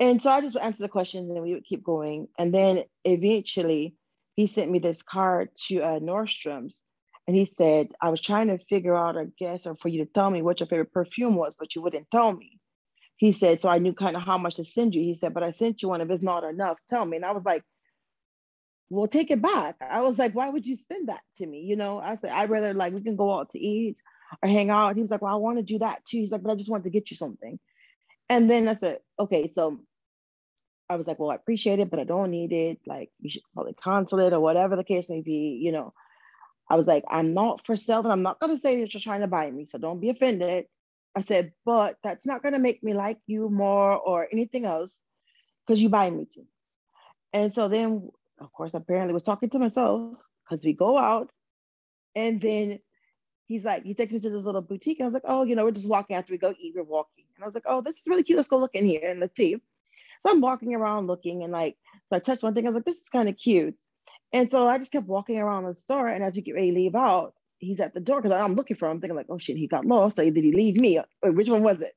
And so I just would answer the questions, and we would keep going. And then eventually, he sent me this card to uh, Nordstrom's. And he said, I was trying to figure out or guess or for you to tell me what your favorite perfume was, but you wouldn't tell me. He said, so I knew kind of how much to send you. He said, but I sent you one. If it's not enough, tell me. And I was like, well, take it back. I was like, why would you send that to me? You know, I said, I'd rather like, we can go out to eat or hang out. He was like, well, I want to do that too. He's like, but I just wanted to get you something. And then I said, okay, so I was like, well, I appreciate it, but I don't need it. Like you should call it consulate or whatever the case may be, you know. I was like, I'm not for sale, and I'm not going to say that you're trying to buy me, so don't be offended. I said, but that's not going to make me like you more or anything else because you buy me too. And so then, of course, apparently was talking to myself because we go out. And then he's like, he takes me to this little boutique. And I was like, oh, you know, we're just walking after we go eat, we're walking. And I was like, oh, this is really cute. Let's go look in here and let's see. So I'm walking around looking and like, so I touched one thing. I was like, this is kind of cute. And so I just kept walking around the store. And as we get ready to leave out, he's at the door because I'm looking for him, thinking like, oh shit, he got lost. Or did he leave me? Or which one was it?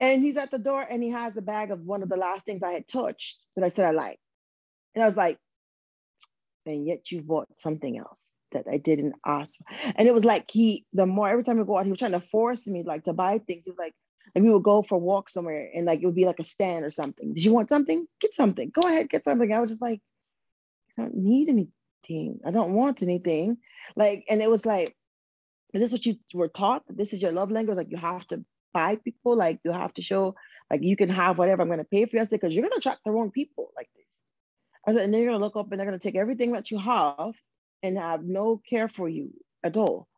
And he's at the door and he has a bag of one of the last things I had touched that I said I liked. And I was like, and yet you bought something else that I didn't ask for. And it was like he, the more, every time we go out, he was trying to force me like to buy things. He was like, and we would go for a walk somewhere and like, it would be like a stand or something. Did you want something? Get something. Go ahead, get something. I was just like, I don't need anything. I don't want anything. Like, and it was like, is this what you were taught? This is your love language. Like, you have to buy people. Like, you have to show, like, you can have whatever I'm going to pay for you. I said, because you're going to attract the wrong people like this. I said, and they're going to look up and they're going to take everything that you have and have no care for you at all.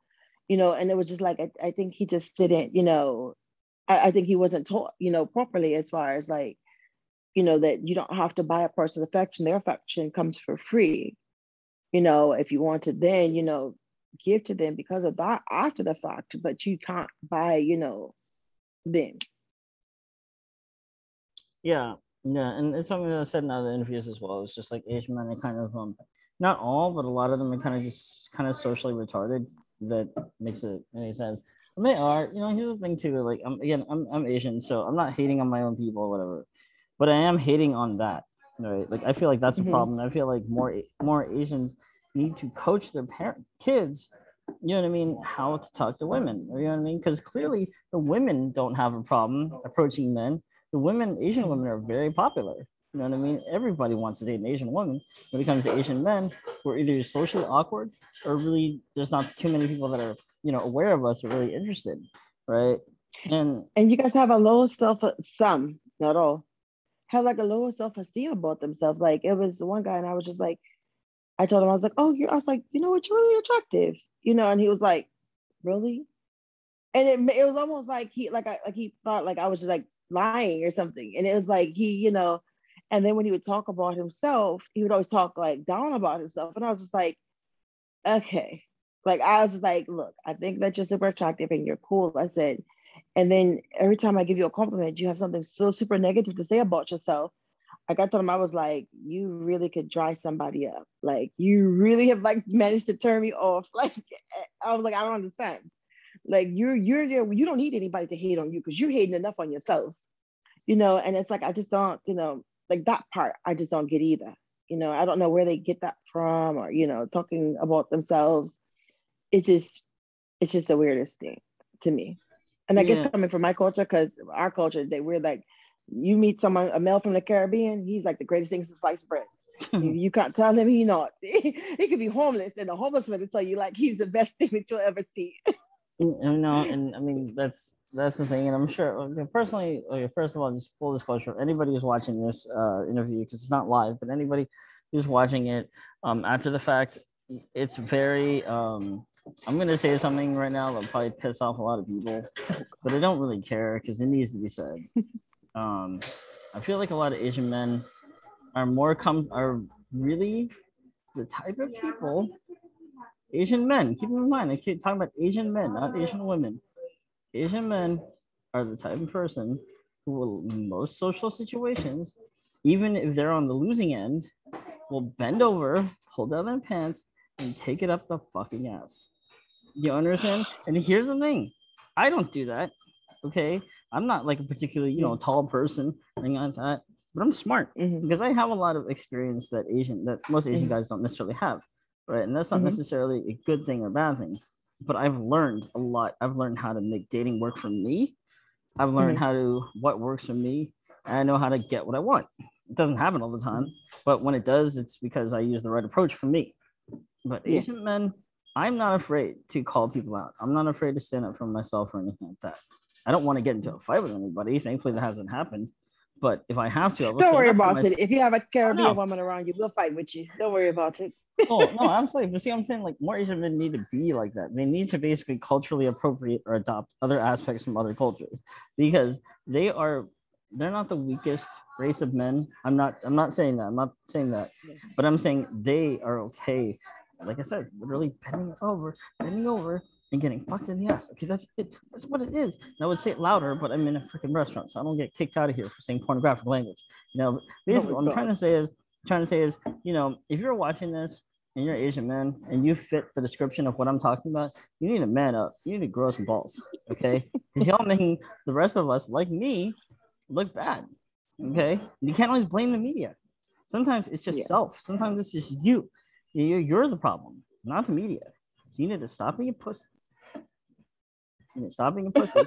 You know, and it was just like, I, I think he just didn't, you know, I, I think he wasn't taught, you know, properly as far as like, you know, that you don't have to buy a person's affection. Their affection comes for free. You know, if you want to then, you know, give to them because of that after the fact, but you can't buy, you know, them. Yeah, yeah. And it's something that I said in other interviews as well. It's just like Asian men are kind of, um, not all, but a lot of them are kind of just kind of socially retarded. That makes it any sense. And they are, you know, here's the thing too, like, I'm, again, I'm, I'm Asian, so I'm not hating on my own people or whatever. But I am hating on that, right? Like, I feel like that's a mm-hmm. problem. I feel like more more Asians need to coach their parent kids, you know what I mean, how to talk to women, you know what I mean? Because clearly the women don't have a problem approaching men. The women, Asian women are very popular. You know what I mean? Everybody wants to date an Asian woman. When it comes to Asian men, we're either socially awkward or really there's not too many people that are, you know, aware of us or really interested, right? And and you guys have a low self, some, not all, have like a lower self-esteem about themselves. Like it was one guy and I was just like, I told him, I was like, oh, you're, I was like, you know what, you're really attractive, you know? And he was like, really? And it it was almost like he, like I, like he thought like I was just like lying or something. And it was like he, you know, and then when he would talk about himself, he would always talk like down about himself. And I was just like, okay. Like, I was just like, look, I think that you're super attractive and you're cool. I said, and then every time I give you a compliment, you have something so super negative to say about yourself. Like I told him, I was like, you really could dry somebody up. Like, you really have like managed to turn me off. Like, I was like, I don't understand. Like you're, you're, you're you don't need anybody to hate on you because you're hating enough on yourself, you know? And it's like, I just don't, you know, like that part, I just don't get either. You know, I don't know where they get that from or, you know, talking about themselves. It's just, it's just the weirdest thing to me. And I yeah. guess coming from my culture, because our culture, they we're like, you meet someone, a male from the Caribbean, he's like the greatest thing since sliced bread. you, you can't tell him he's not. He could be homeless, and a homeless man will tell you like he's the best thing that you'll ever see. No, and I mean that's that's the thing, and I'm sure okay, personally. Okay, first of all, just full disclosure: anybody who's watching this uh, interview, because it's not live, but anybody who's watching it um, after the fact, it's very. Um, I'm gonna say something right now that'll probably piss off a lot of people, but I don't really care because it needs to be said. Um, I feel like a lot of Asian men are more com- are really the type of people. Asian men, keep in mind, I keep talking about Asian men, not Asian women. Asian men are the type of person who will, in most social situations, even if they're on the losing end, will bend over, pull down their pants, and take it up the fucking ass. You understand? And here's the thing. I don't do that, okay? I'm not like a particularly, you know, tall person, anything like that, but I'm smart mm-hmm. because I have a lot of experience that Asian, that most Asian mm-hmm. guys don't necessarily have. Right, and that's not mm-hmm. necessarily a good thing or bad thing, but I've learned a lot. I've learned how to make dating work for me. I've learned mm-hmm. how to what works for me. And I know how to get what I want. It doesn't happen all the time, but when it does, it's because I use the right approach for me. But yeah. Asian men, I'm not afraid to call people out. I'm not afraid to stand up for myself or anything like that. I don't want to get into a fight with anybody. Thankfully, that hasn't happened. But if I have to, I will don't worry about it. If you have a Caribbean woman around you, we'll fight with you. Don't worry about it. Oh no, I'm sorry, but see, I'm saying like more Asian men need to be like that. They need to basically culturally appropriate or adopt other aspects from other cultures because they are they're not the weakest race of men. I'm not. I'm not saying that. I'm not saying that. But I'm saying they are okay. Like I said, literally bending over, bending over, and getting fucked in the ass. Okay, that's it. That's what it is. And I would say it louder, but I'm in a freaking restaurant, so I don't get kicked out of here for saying pornographic language. You know, basically, what I'm trying to say is, trying to say is, you know, if you're watching this and you're an Asian man and you fit the description of what I'm talking about, you need to man up. You need to grow some balls, okay? Because y'all making the rest of us, like me, look bad, okay? You can't always blame the media. Sometimes it's just yeah. self. Sometimes it's just you. You're the problem, not the media. So you need to stop being a pussy. You need to stop being a pussy.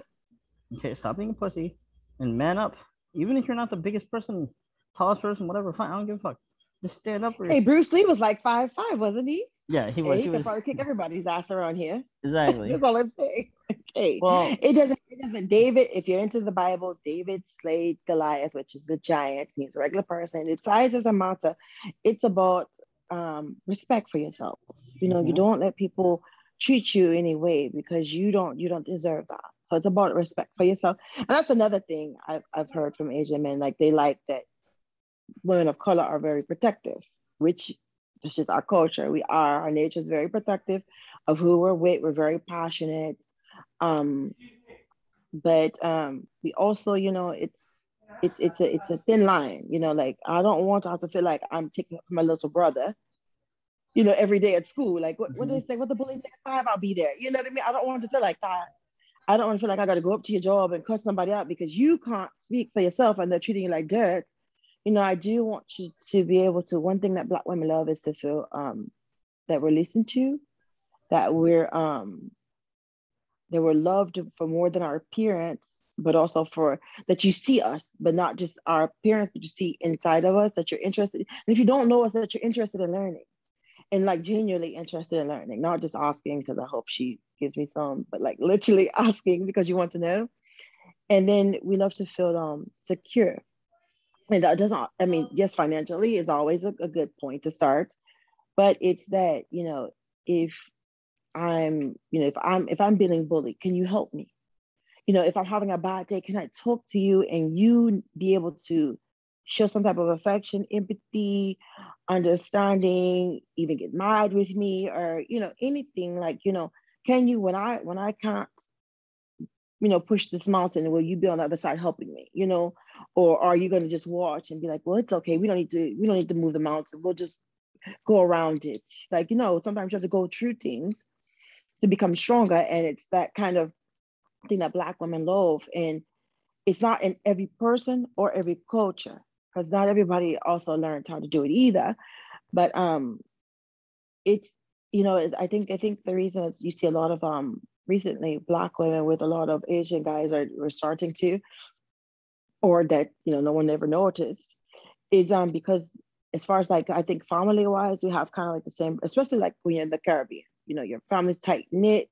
Okay, stop being a pussy and man up. Even if you're not the biggest person, tallest person, whatever, fine, I don't give a fuck. Just stand up for yourself. Hey, Bruce Lee was like five five, wasn't he? Yeah, he was. Hey, he, he could was... probably kick everybody's ass around here. Exactly. That's all I'm saying. Okay. Well, it doesn't. It doesn't. David, if you're into the Bible, David slayed Goliath, which is the giant. He's a regular person. It size doesn't matter. It's about um, respect for yourself. You know, mm-hmm. you don't let people treat you any way because you don't. You don't deserve that. So it's about respect for yourself. And that's another thing I've I've heard from Asian men. Like they like that. Women of color are very protective, which this is our culture. We are, our nature is very protective of who we're with. We're very passionate. Um, but um, we also, you know, it's, it's, it's a, it's a thin line, you know, like, I don't want to have to feel like I'm taking up for my little brother, you know, every day at school. Like what, what do they say? What the bullies say at five, I'll be there. You know what I mean? I don't want to feel like that. I don't want to feel like I got to go up to your job and cuss somebody out because you can't speak for yourself and they're treating you like dirt. You know, I do want you to be able to, one thing that Black women love is to feel um, that we're listened to, that we're, um, that we're loved for more than our appearance, but also for that you see us, but not just our appearance, but you see inside of us that you're interested. And if you don't know us, that you're interested in learning, and like genuinely interested in learning, not just asking because I hope she gives me some, but like literally asking because you want to know. And then we love to feel um secure. And that doesn't, I mean, yes, financially is always a, a good point to start, but it's that, you know, if I'm, you know, if I'm, if I'm being bullied, can you help me? You know, if I'm having a bad day, can I talk to you and you be able to show some type of affection, empathy, understanding, even get mad with me or, you know, anything like, you know, can you, when I, when I can't, you know, push this mountain, will you be on the other side helping me, you know, or are you going to just watch and be like, well, it's okay. We don't need to, we don't need to move the mountain. We'll just go around it. Like, you know, sometimes you have to go through things to become stronger. And it's that kind of thing that Black women love. And it's not in every person or every culture, because not everybody also learned how to do it either. But um, it's, you know, I think, I think the reason is you see a lot of, um, recently Black women with a lot of Asian guys are, are starting to, or that, you know, no one ever noticed, is um because as far as like, I think family wise, we have kind of like the same, especially like when you're in the Caribbean, you know, your family's tight knit,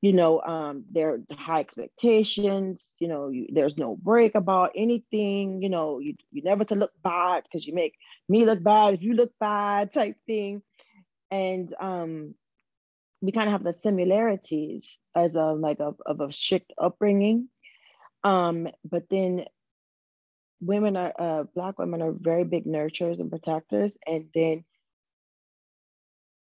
you know, um, there are high expectations, you know, you, there's no break about anything, you know, you, you never to look bad because you make me look bad if you look bad type thing. And um, we kind of have the similarities as a like a, of a strict upbringing, um, but then women are uh, Black women are very big nurturers and protectors, and then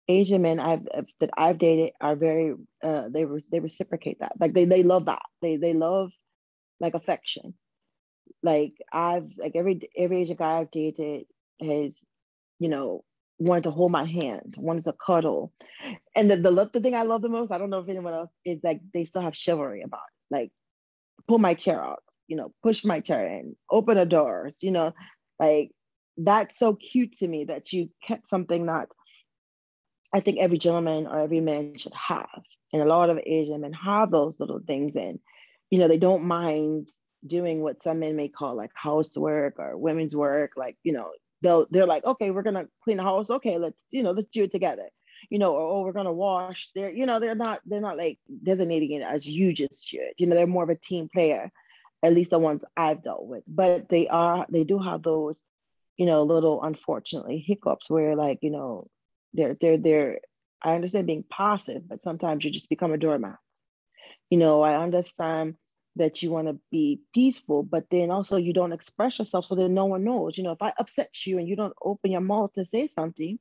Asian men I've that I've dated are very uh, they re- they reciprocate that, like they they love that they they love like affection, like I've like every every Asian guy I've dated has, you know, wanted to hold my hand, wanted to cuddle. And the, the the thing I love the most, I don't know if anyone else, is like they still have chivalry about it. Like pull my chair out, you know, push my chair in, open the doors, you know, like that's so cute to me that you kept something that I think every gentleman or every man should have. And a lot of Asian men have those little things. And, you know, they don't mind doing what some men may call like housework or women's work, like, you know, They'll, they're like, okay, we're going to clean the house. Okay, let's, you know, let's do it together. You know, or, oh, we're going to wash. They're, you know, they're not, they're not like designating it as you just should. You know, they're more of a team player, at least the ones I've dealt with. But they are, they do have those, you know, little, unfortunately, hiccups where like, you know, they're, they're, they're, I understand being passive, but sometimes you just become a doormat. You know, I understand that you want to be peaceful, but then also you don't express yourself so that no one knows. You know, if I upset you and you don't open your mouth to say something,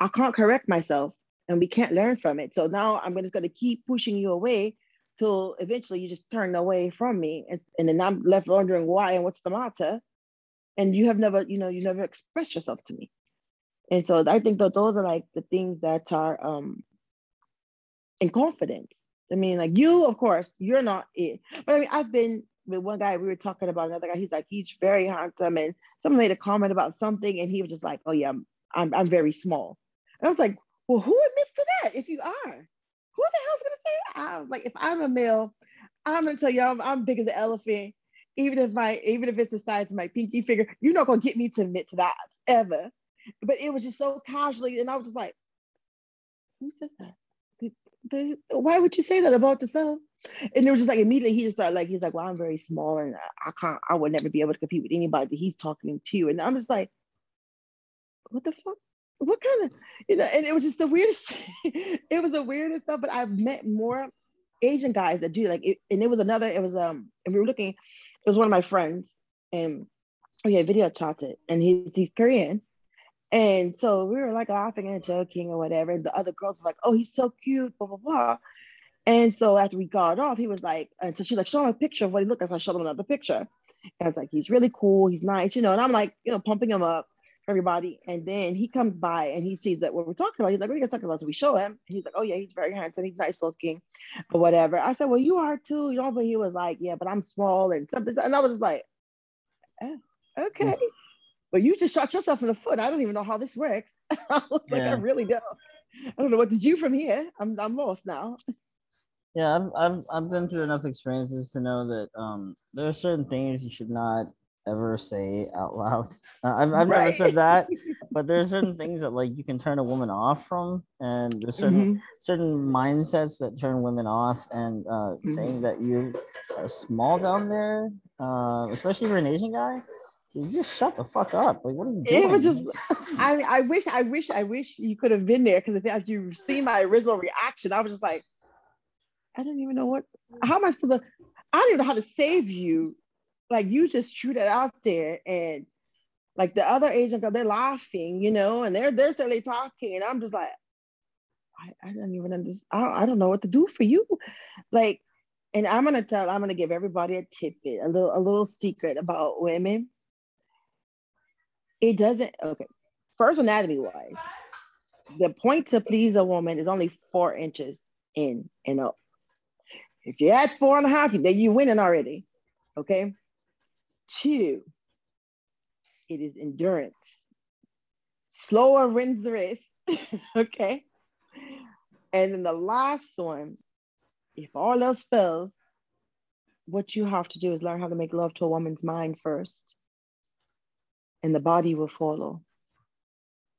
I can't correct myself and we can't learn from it. So now I'm just going to keep pushing you away till eventually you just turn away from me. And, and then I'm left wondering why and what's the matter. And you have never, you know, you never expressed yourself to me. And so I think that those are like the things that are um, in confidence. I mean, like you, of course, you're not it. But I mean, I've been with one guy, we were talking about another guy. He's like, he's very handsome. And someone made a comment about something. And he was just like, oh yeah, I'm, I'm, I'm very small. And I was like, well, who admits to that if you are? Who the hell's going to say that? I was like, if I'm a male, I'm going to tell you, I'm, I'm big as an elephant. Even if my, even if it's the size of my pinky finger, you're not going to get me to admit to that ever. But it was just so casually. And I was just like, who says that? The, why would you say that about yourself? And it was just like immediately he just started like he's like, well, I'm very small and I, I can't I would never be able to compete with anybody. He's talking to, and I'm just like, what the fuck? What kind of, you know? And it was just the weirdest. It was the weirdest stuff. But I've met more Asian guys that do like it, and it was another. It was um, and we were looking. It was one of my friends, and we had video chatted, and he's he's Korean. And so we were like laughing and joking or whatever. And the other girls were like, oh, he's so cute, blah, blah, blah. And so after we got off, he was like, and so she's like, show him a picture of what he looked like. So I showed him another picture. And I was like, he's really cool. He's nice, you know. And I'm like, you know, pumping him up for everybody. And then he comes by and he sees that what we're talking about. He's like, what are you guys talking about? So we show him. And he's like, oh, yeah, he's very handsome. He's nice looking or whatever. I said, well, you are too. You know, but he was like, yeah, but I'm small and something. And I was just like, oh, okay. But you just shot yourself in the foot. I don't even know how this works. I was yeah. like, I really don't. I don't know what to do from here. I'm I'm lost now. Yeah, I've I've I've been through enough experiences to know that um, there are certain things you should not ever say out loud. Uh, I've I've right. never said that, but there are certain things that like you can turn a woman off from, and there's certain mm-hmm. certain mindsets that turn women off. And uh, mm-hmm. saying that you are small down there, uh, especially if you're an Asian guy, you just shut the fuck up. Like, what are you doing? It was just. I I wish I wish I wish you could have been there, because if, if you see my original reaction, I was just like, I don't even know what. How am I supposed to? I don't even know how to save you. Like, you just threw that out there, and like the other Asian girl, they're laughing, you know, and they're they're silly talking, and I'm just like, I, I don't even understand. I don't, I don't know what to do for you, like. And I'm gonna tell, I'm gonna give everybody a tidbit, a little a little secret about women. It doesn't okay. First, anatomy wise, the point to please a woman is only four inches in and up. If you're at four and a half, then you're winning already. Okay. Two, it is endurance. Slower wins the race. Okay. And then the last one, if all else fails, what you have to do is learn how to make love to a woman's mind first, and the body will follow.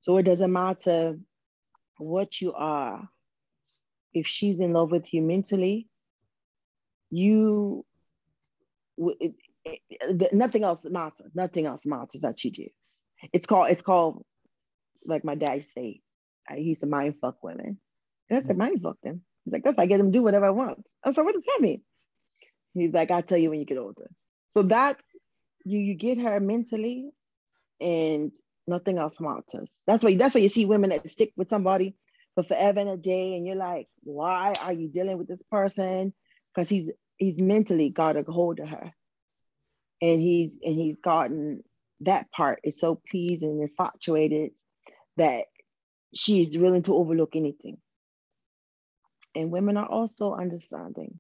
So it doesn't matter what you are. If she's in love with you mentally, you, it, it, it, nothing else matters. Nothing else matters that you do. It's called, it's called, like my dad say, I used to mind fuck women. And I said, mind fuck them. He's like, that's like, get them to do whatever I want. I said, what does that mean? He's like, I'll tell you when you get older. So that's, you, you get her mentally, and nothing else matters. That's why, that's why you see women that stick with somebody for forever and a day, and you're like, why are you dealing with this person? Because he's, he's mentally got a hold of her, and he's and he's gotten that part is so pleased and infatuated that she's willing to overlook anything. And women are also understanding,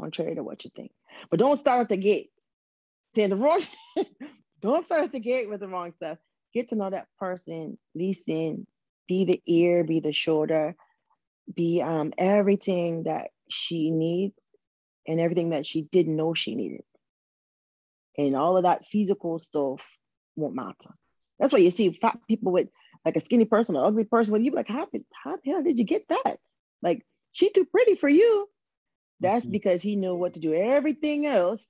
contrary to what you think. But don't start at the gate saying the wrong shit. Don't start at the gate with the wrong stuff. Get to know that person, listen, be the ear, be the shoulder, be um, everything that she needs, and everything that she didn't know she needed. And all of that physical stuff won't matter. That's why you see fat people with like a skinny person, an ugly person, when you're like, how, how the hell did you get that? Like, she too pretty for you. That's mm-hmm. because he knew what to do. Everything else,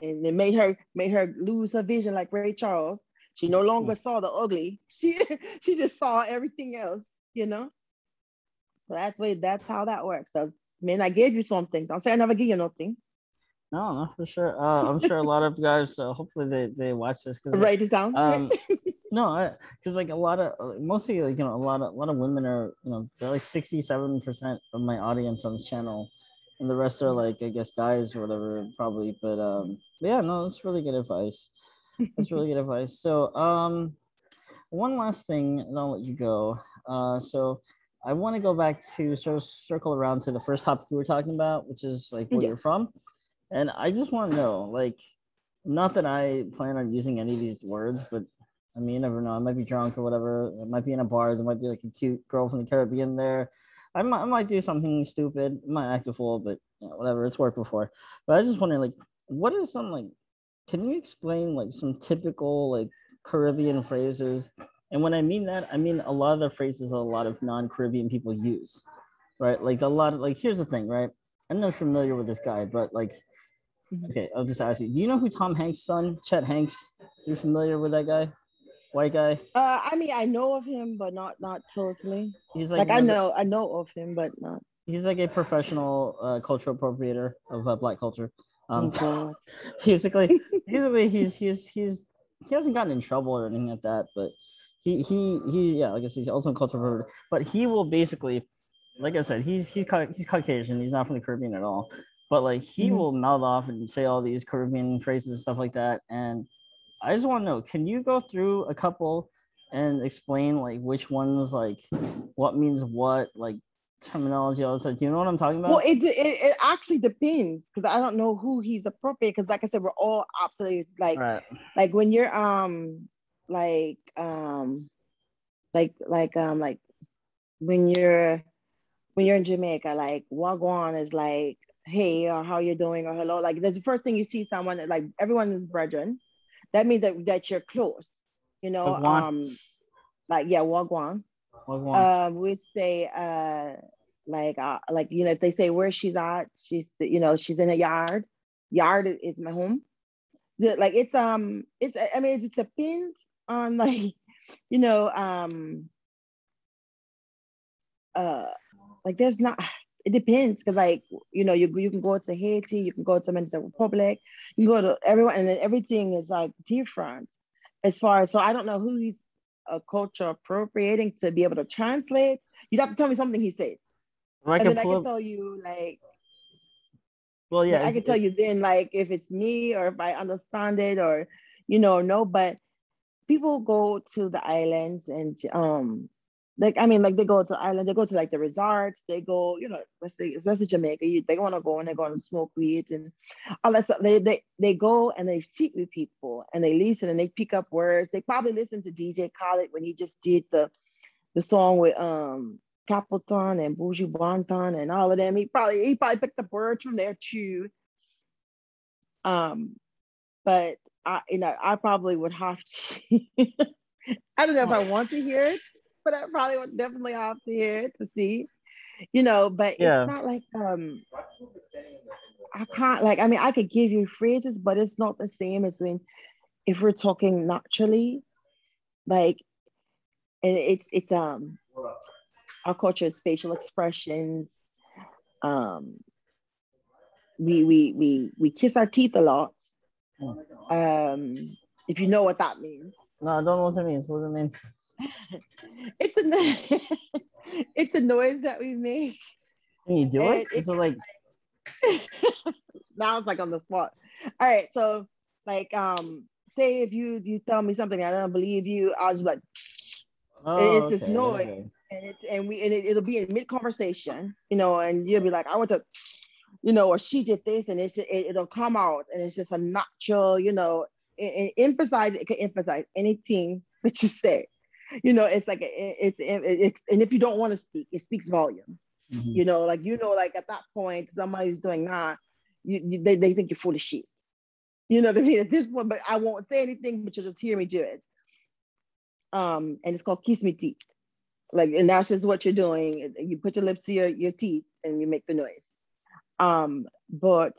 and it made her made her lose her vision, like Ray Charles. She no longer mm-hmm. saw the ugly. She she just saw everything else, you know? So that's way, that's how that works. So man, I gave you something. Don't say I never give you nothing. No, no, for sure. Uh, I'm sure a lot of guys. Uh, hopefully, they, they watch this. Cause write it down. Um, no, because like a lot of mostly like you know a lot of a lot of women are you know they're like sixty-seven percent of my audience on this channel, and the rest are like I guess guys or whatever probably. But um, but yeah, no, that's really good advice. That's really good advice. So um, one last thing, and I'll let you go. Uh, so. I want to go back to sort of circle around to the first topic we were talking about, which is like where yeah. you're from. And I just want to know, like, not that I plan on using any of these words, but I mean, you never know. I might be drunk or whatever. I might be in a bar. There might be like a cute girl from the Caribbean there. I might, I might do something stupid. I might act a fool, but you know, whatever. It's worked before. But I was just wondering, like, what are some, like, can you explain like some typical like Caribbean phrases? And when I mean that, I mean a lot of the phrases a lot of non-Caribbean people use, right? Like a lot of, like, here's the thing, right? I'm not familiar with this guy, but like, okay, I'll just ask you. Do you know who Tom Hanks' son, Chet Hanks? You familiar with that guy? White guy? Uh, I mean, I know of him, but not not totally. He's like, like I know, I know of him, but not. He's like a professional uh, cultural appropriator of uh, Black culture. Um, oh, basically, basically, he's he's he's he hasn't gotten in trouble or anything like that, but. He, he, he, yeah, I guess he's ultimate cultural, but he will basically, like I said, he's, he's, he's Caucasian. He's not from the Caribbean at all, but like, he mm-hmm. will mouth off and say all these Caribbean phrases and stuff like that. And I just want to know, can you go through a couple and explain like which ones, like what means what, like terminology, all that stuff? Do you know what I'm talking about? Well, it, it, it actually depends, because I don't know who he's appropriate. Cause like I said, we're all absolutely like, right. like when you're, um, like um like like um like when you're when you're in Jamaica, like wagwan is like hey or how you doing or hello. Like that's the first thing you see someone, like everyone is brethren. That means that, that you're close, you know. Wagwan. Um, like yeah, wagwan. Wagwan. Um, we say uh, like uh, like you know if they say where she's at, she's you know she's in a yard. Yard is my home. Like it's um it's I mean it depends on like you know um uh like there's not. It depends because, like, you know, you you can go to Haiti, you can go to Dominican Republic, you can go to everyone, and then everything is like different as far as. So I don't know who he's a culture appropriating to be able to translate. You'd have to tell me something he said, I and can then pull I can tell you like. Well, yeah, I can tell you then like if it's me or if I understand it or, you know, no. But people go to the islands and um. Like, I mean, like they go to island, they go to like the resorts, they go, you know, especially, especially Jamaica, you, they want to go and they go and smoke weed and all that stuff. They, they, they go and they sit with people and they listen and they pick up words. They probably listen to D J Khaled when he just did the the song with um Capleton and Bougie Bonton and all of them. He probably, he probably picked up words from there too. Um, but I, you know, I probably would have to, I don't know if I want to hear it. But I probably would definitely have to hear it to see, you know, but yeah. It's not like, um, I can't like, I mean, I could give you phrases, but it's not the same as when, if we're talking naturally, like, and it's, it's, um, our culture is facial expressions. Um, we, we, we, we kiss our teeth a lot. Um, if you know what that means. No, I don't know what it means. What does it mean? It's a it's a noise that we make. Can you do and it? It's so like now it's like on the spot. All right, so like um, say if you you tell me something I don't believe you, I'll just be like oh, it's okay, this noise, okay. and it's and we and it, it'll be in mid conversation, you know, and you'll be like I want to, you know, or she did this, and it's it, it'll come out, and it's just a natural, you know, it, it emphasize it can emphasize anything that you say. You know, it's like, it's, it's, and if you don't want to speak, it speaks volume, mm-hmm. you know, like, you know, like at that point, somebody's doing that, you, you, they, they think you're full of shit. You know what I mean? At this point, but I won't say anything, but you'll just hear me do it. Um, and it's called kiss me teeth. Like, and that's just what you're doing. You put your lips to your, your teeth and you make the noise. Um, but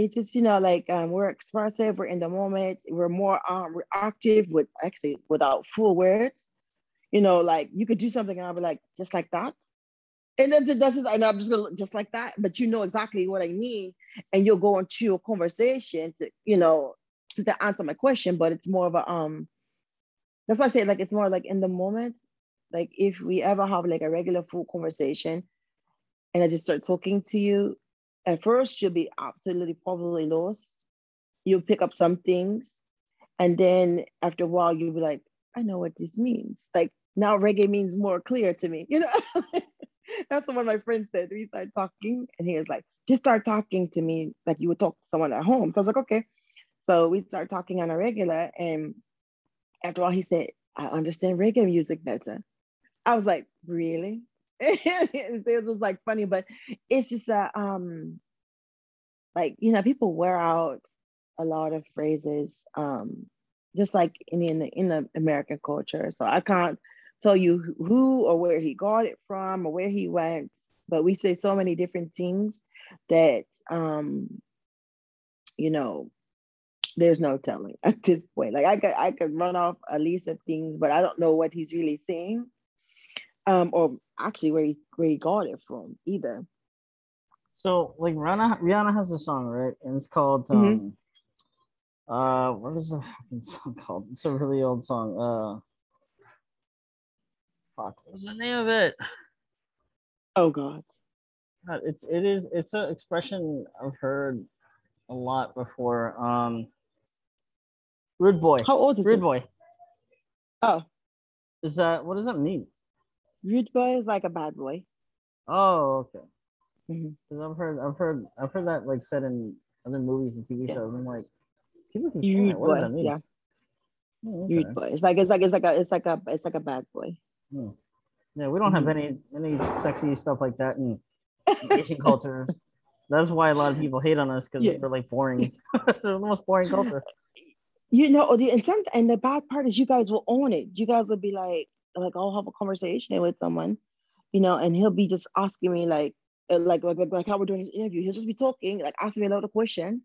it's just, you know, like um, we're expressive, we're in the moment, we're more um, reactive with actually without full words. You know, like you could do something and I'll be like, just like that. And then that's just, and I'm just gonna just like that, but you know exactly what I mean. And you'll go into a conversation to, you know, to, to answer my question, but it's more of a, um, that's why I say like, it's more like in the moment, like if we ever have like a regular full conversation and I just start talking to you, at first, you'll be absolutely probably lost. You'll pick up some things. And then after a while, you'll be like, I know what this means. Like now reggae means more clear to me. You know, that's what one of my friends said. We started talking and he was like, just start talking to me like you would talk to someone at home. So I was like, okay. So we started talking on a regular. And after all, he said, I understand reggae music better. I was like, really? It was like funny, but it's just that uh, um like you know people wear out a lot of phrases um just like in in the, in the American culture. So I can't tell you who or where he got it from or where he went, but we say so many different things that um you know there's no telling at this point. Like I could I could run off a list of things, but I don't know what he's really saying. Um, or actually where he, where he got it from either. So like Rihanna, Rihanna has a song, right? And it's called, um, mm-hmm. uh, what is the fucking song called? It's a really old song. Uh, fuck, what's the name of it? Oh God. God it's, it is, it's an expression I've heard a lot before. Um, rude boy. How old is Rude it? Boy. Oh. Is that, what does that mean? Rude boy is like a bad boy. Oh, okay. Because mm-hmm. I've heard, I've heard, I've heard that like said in other movies and T V yeah. shows. I'm like, people can say that. What does that mean? Yeah. Oh, okay. Rude boy. It's like it's like it's like a it's like a it's like a bad boy. Hmm. Yeah, we don't have any any sexy stuff like that in Asian culture. That's why a lot of people hate on us, because yeah. we're like boring. It's the most boring culture. You know, the and, some, and the bad part is you guys will own it. You guys will be like, like I'll have a conversation with someone, you know, and he'll be just asking me like, like, like, like, like how we're doing this interview. He'll just be talking, like asking me a lot of questions.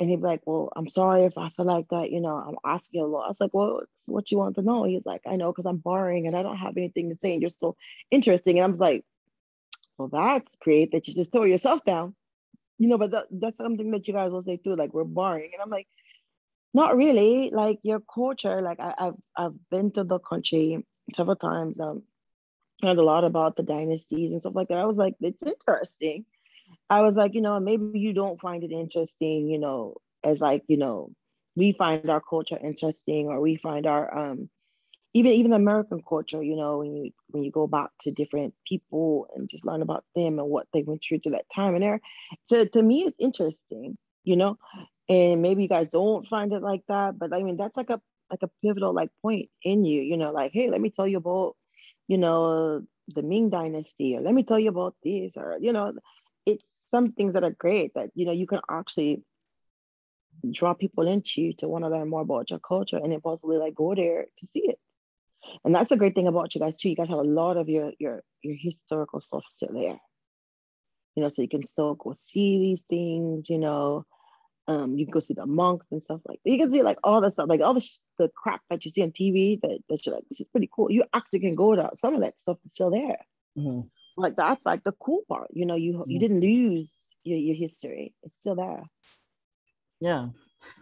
And he'd be like, well, I'm sorry if I feel like that, you know, I'm asking a lot. I was like, well, what you want to know? He's like, I know, because I'm boring and I don't have anything to say and you're so interesting. And I'm like, well, that's great that you just tore yourself down. You know, but that, that's something that you guys will say too, like we're boring. And I'm like, not really, like your culture, like I, I've I've been to the country several times. Um, I heard a lot about the dynasties and stuff like that. I was like, it's interesting. I was like, you know, maybe you don't find it interesting, you know, as like, you know, we find our culture interesting, or we find our, um, even even American culture, you know, when you when you go back to different people and just learn about them and what they went through to that time and era, to, to me, it's interesting, you know, and maybe you guys don't find it like that, but I mean, that's like a, like a pivotal like point in you, you know, like, hey, let me tell you about, you know, the Ming Dynasty, or let me tell you about this, or, you know, some things that are great that, you know, you can actually draw people into you to want to learn more about your culture and then possibly like go there to see it. And that's a great thing about you guys too. You guys have a lot of your your your historical stuff still there. You know, so you can still go see these things, you know, um, you can go see the monks and stuff like that. You can see like all the stuff, like all the, sh- the crap that you see on T V that, that you're like, this is pretty cool. You actually can go to some of that stuff that's still there. Mm-hmm. Like that's like the cool part, you know, you you didn't lose your, your history, it's still there. Yeah,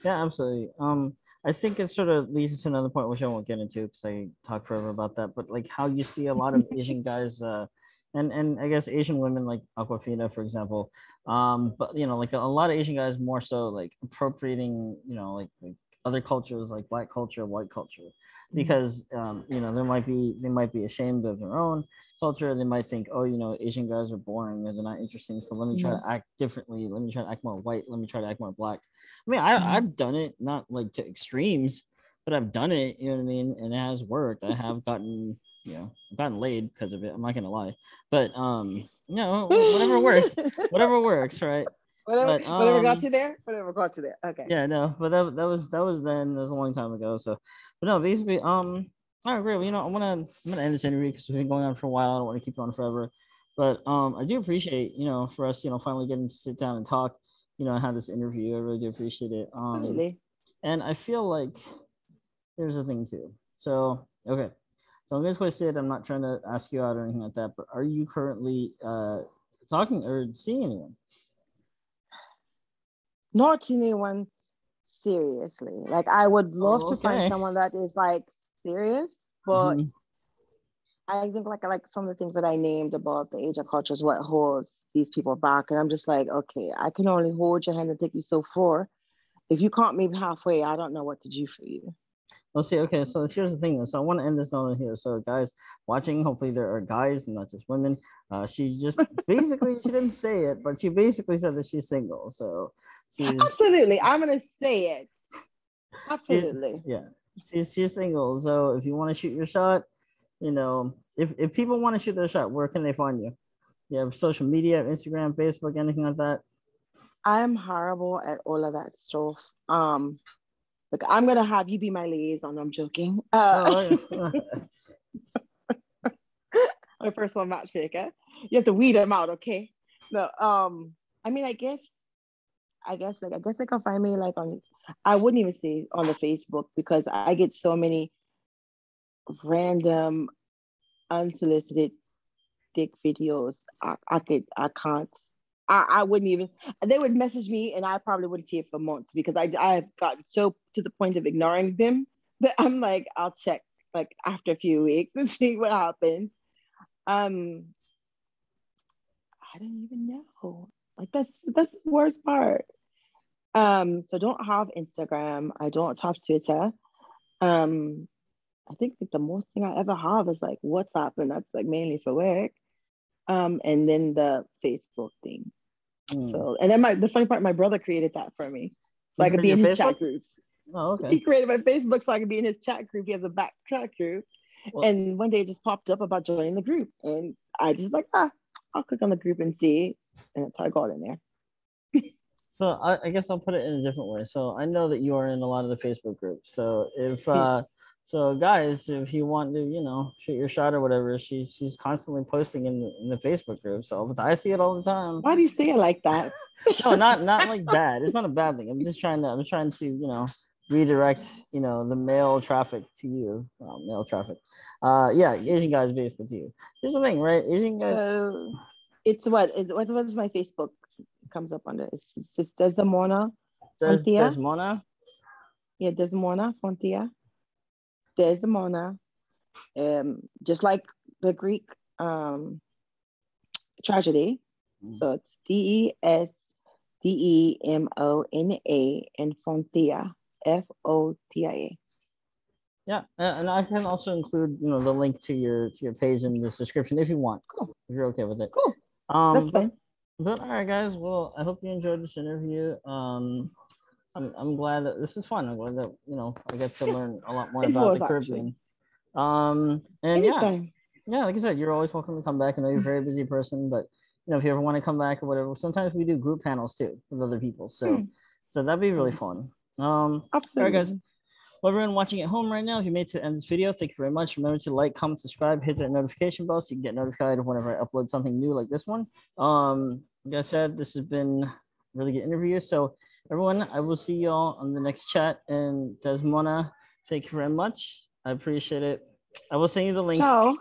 yeah, absolutely. Um, I think it sort of leads to another point, which I won't get into because I talk forever about that, but like how you see a lot of Asian guys, uh, and, and I guess Asian women like Aquafina, for example, um, but you know, like a, a lot of Asian guys more so like appropriating, you know, like, like other cultures, like black culture, white culture, because um, you know, there might be they might be ashamed of their own culture. They might think, oh, you know, Asian guys are boring or they're not interesting, so let me try yeah. to act differently. Let me try to act more white. Let me try to act more black. I mean, I, I've done it, not like to extremes, but I've done it. You know what I mean? And it has worked. I have gotten, you know, gotten laid because of it. I'm not gonna lie, but um, you know, whatever works, whatever works, right? Whatever, but, um, whatever got you there, whatever got you there. Okay. Yeah, no, but that, that was that was then. That was a long time ago. So, but no, basically, um, all right, great. Well, you know, I wanna I'm gonna end this interview because we've been going on for a while. I don't want to keep it on forever, but um, I do appreciate, you know, for us, you know, finally getting to sit down and talk, you know, and have this interview. I really do appreciate it. Um, Absolutely. And I feel like here's the thing too. So, okay, so I'm gonna twist it. I'm not trying to ask you out or anything like that, but are you currently uh talking or seeing anyone? Not anyone seriously. Like I would love oh, okay. to find someone that is like serious, but mm-hmm. I think like like some of the things that I named about the Asian culture is what holds these people back. And I'm just like, okay, I can only hold your hand and take you so far. If you can't meet halfway, I don't know what to do for you. Well, see, okay, so here's the thing. So I want to end this on here. So guys watching, hopefully there are guys and not just women. Uh, she just basically, she didn't say it, but she basically said that she's single. So she's... Absolutely. I'm going to say it. Absolutely. She, yeah. She's, she's single. So if you want to shoot your shot, you know, if, if people want to shoot their shot, where can they find you? You have social media, Instagram, Facebook, anything like that? I'm horrible at all of that stuff. Um... Look, I'm gonna have you be my liaison. I'm joking. Uh, oh, my personal matchmaker. You have to weed them out, okay? No, um, I mean, I guess, I guess, like, I guess they can find me like on. I wouldn't even say on the Facebook because I get so many random, unsolicited dick videos. I, I could, I can't. I, I wouldn't even, they would message me and I probably wouldn't see it for months because I, I've gotten so to the point of ignoring them that I'm like, I'll check like after a few weeks and see what happens. Um, I don't even know. Like that's, that's the worst part. Um, so I don't have Instagram. I don't have Twitter. Um, I think like, the most thing I ever have is like WhatsApp, and that's like mainly for work. Um, and then the Facebook thing. Mm. So, and then my the funny part, my brother created that for me, so you I could be in his Facebook? Chat groups. Oh, okay. He created my Facebook so I could be in his chat group. He has a back chat group, Well, and one day it just popped up about joining the group, and I just like, ah, I'll click on the group and see, and that's how I got in there. So I, I guess I'll put it in a different way. So I know that you are in a lot of the Facebook groups. So if uh, so, guys, if you want to, you know, shoot your shot or whatever, she she's constantly posting in the, in the Facebook group. So I see it all the time. Why do you say it like that? No, not not like that. It's not a bad thing. I'm just trying to. I'm trying to, you know, redirect, you know, the male traffic to you. Oh, male traffic. Uh, yeah, Asian guys basically to you. Here's the thing, right? Asian guys. Uh, it's what is what is my Facebook comes up under? It's, it's Desdemona. Des, Desdemona. Yeah, Desdemona Fontia. Desdemona. Um, just like the Greek um tragedy. Mm. So it's D E S D E M O N A and Fontia. F O T I A. Yeah, and I can also include, you know, the link to your to your page in this description if you want. Cool. If you're okay with it. Cool. Um, That's fine. But, but all right, guys. Well, I hope you enjoyed this interview. Um, I'm I'm glad that this is fun. I'm glad that, you know, I get to learn a lot more about the Caribbean. Um, and Anytime. yeah, yeah, like I said, you're always welcome to come back. I know you're a very busy person, but you know, if you ever want to come back or whatever, sometimes we do group panels too with other people. So, mm. so that'd be really fun. Um, Absolutely. All right, guys. Well, everyone watching at home right now, if you made it to the end of this video, thank you very much. Remember to like, comment, subscribe, hit that notification bell so you can get notified whenever I upload something new like this one. Um, like I said, this has been a really good interview. So, everyone, I will see you all on the next chat. And Desmona, thank you very much. I appreciate it. I will send you the link. Ciao.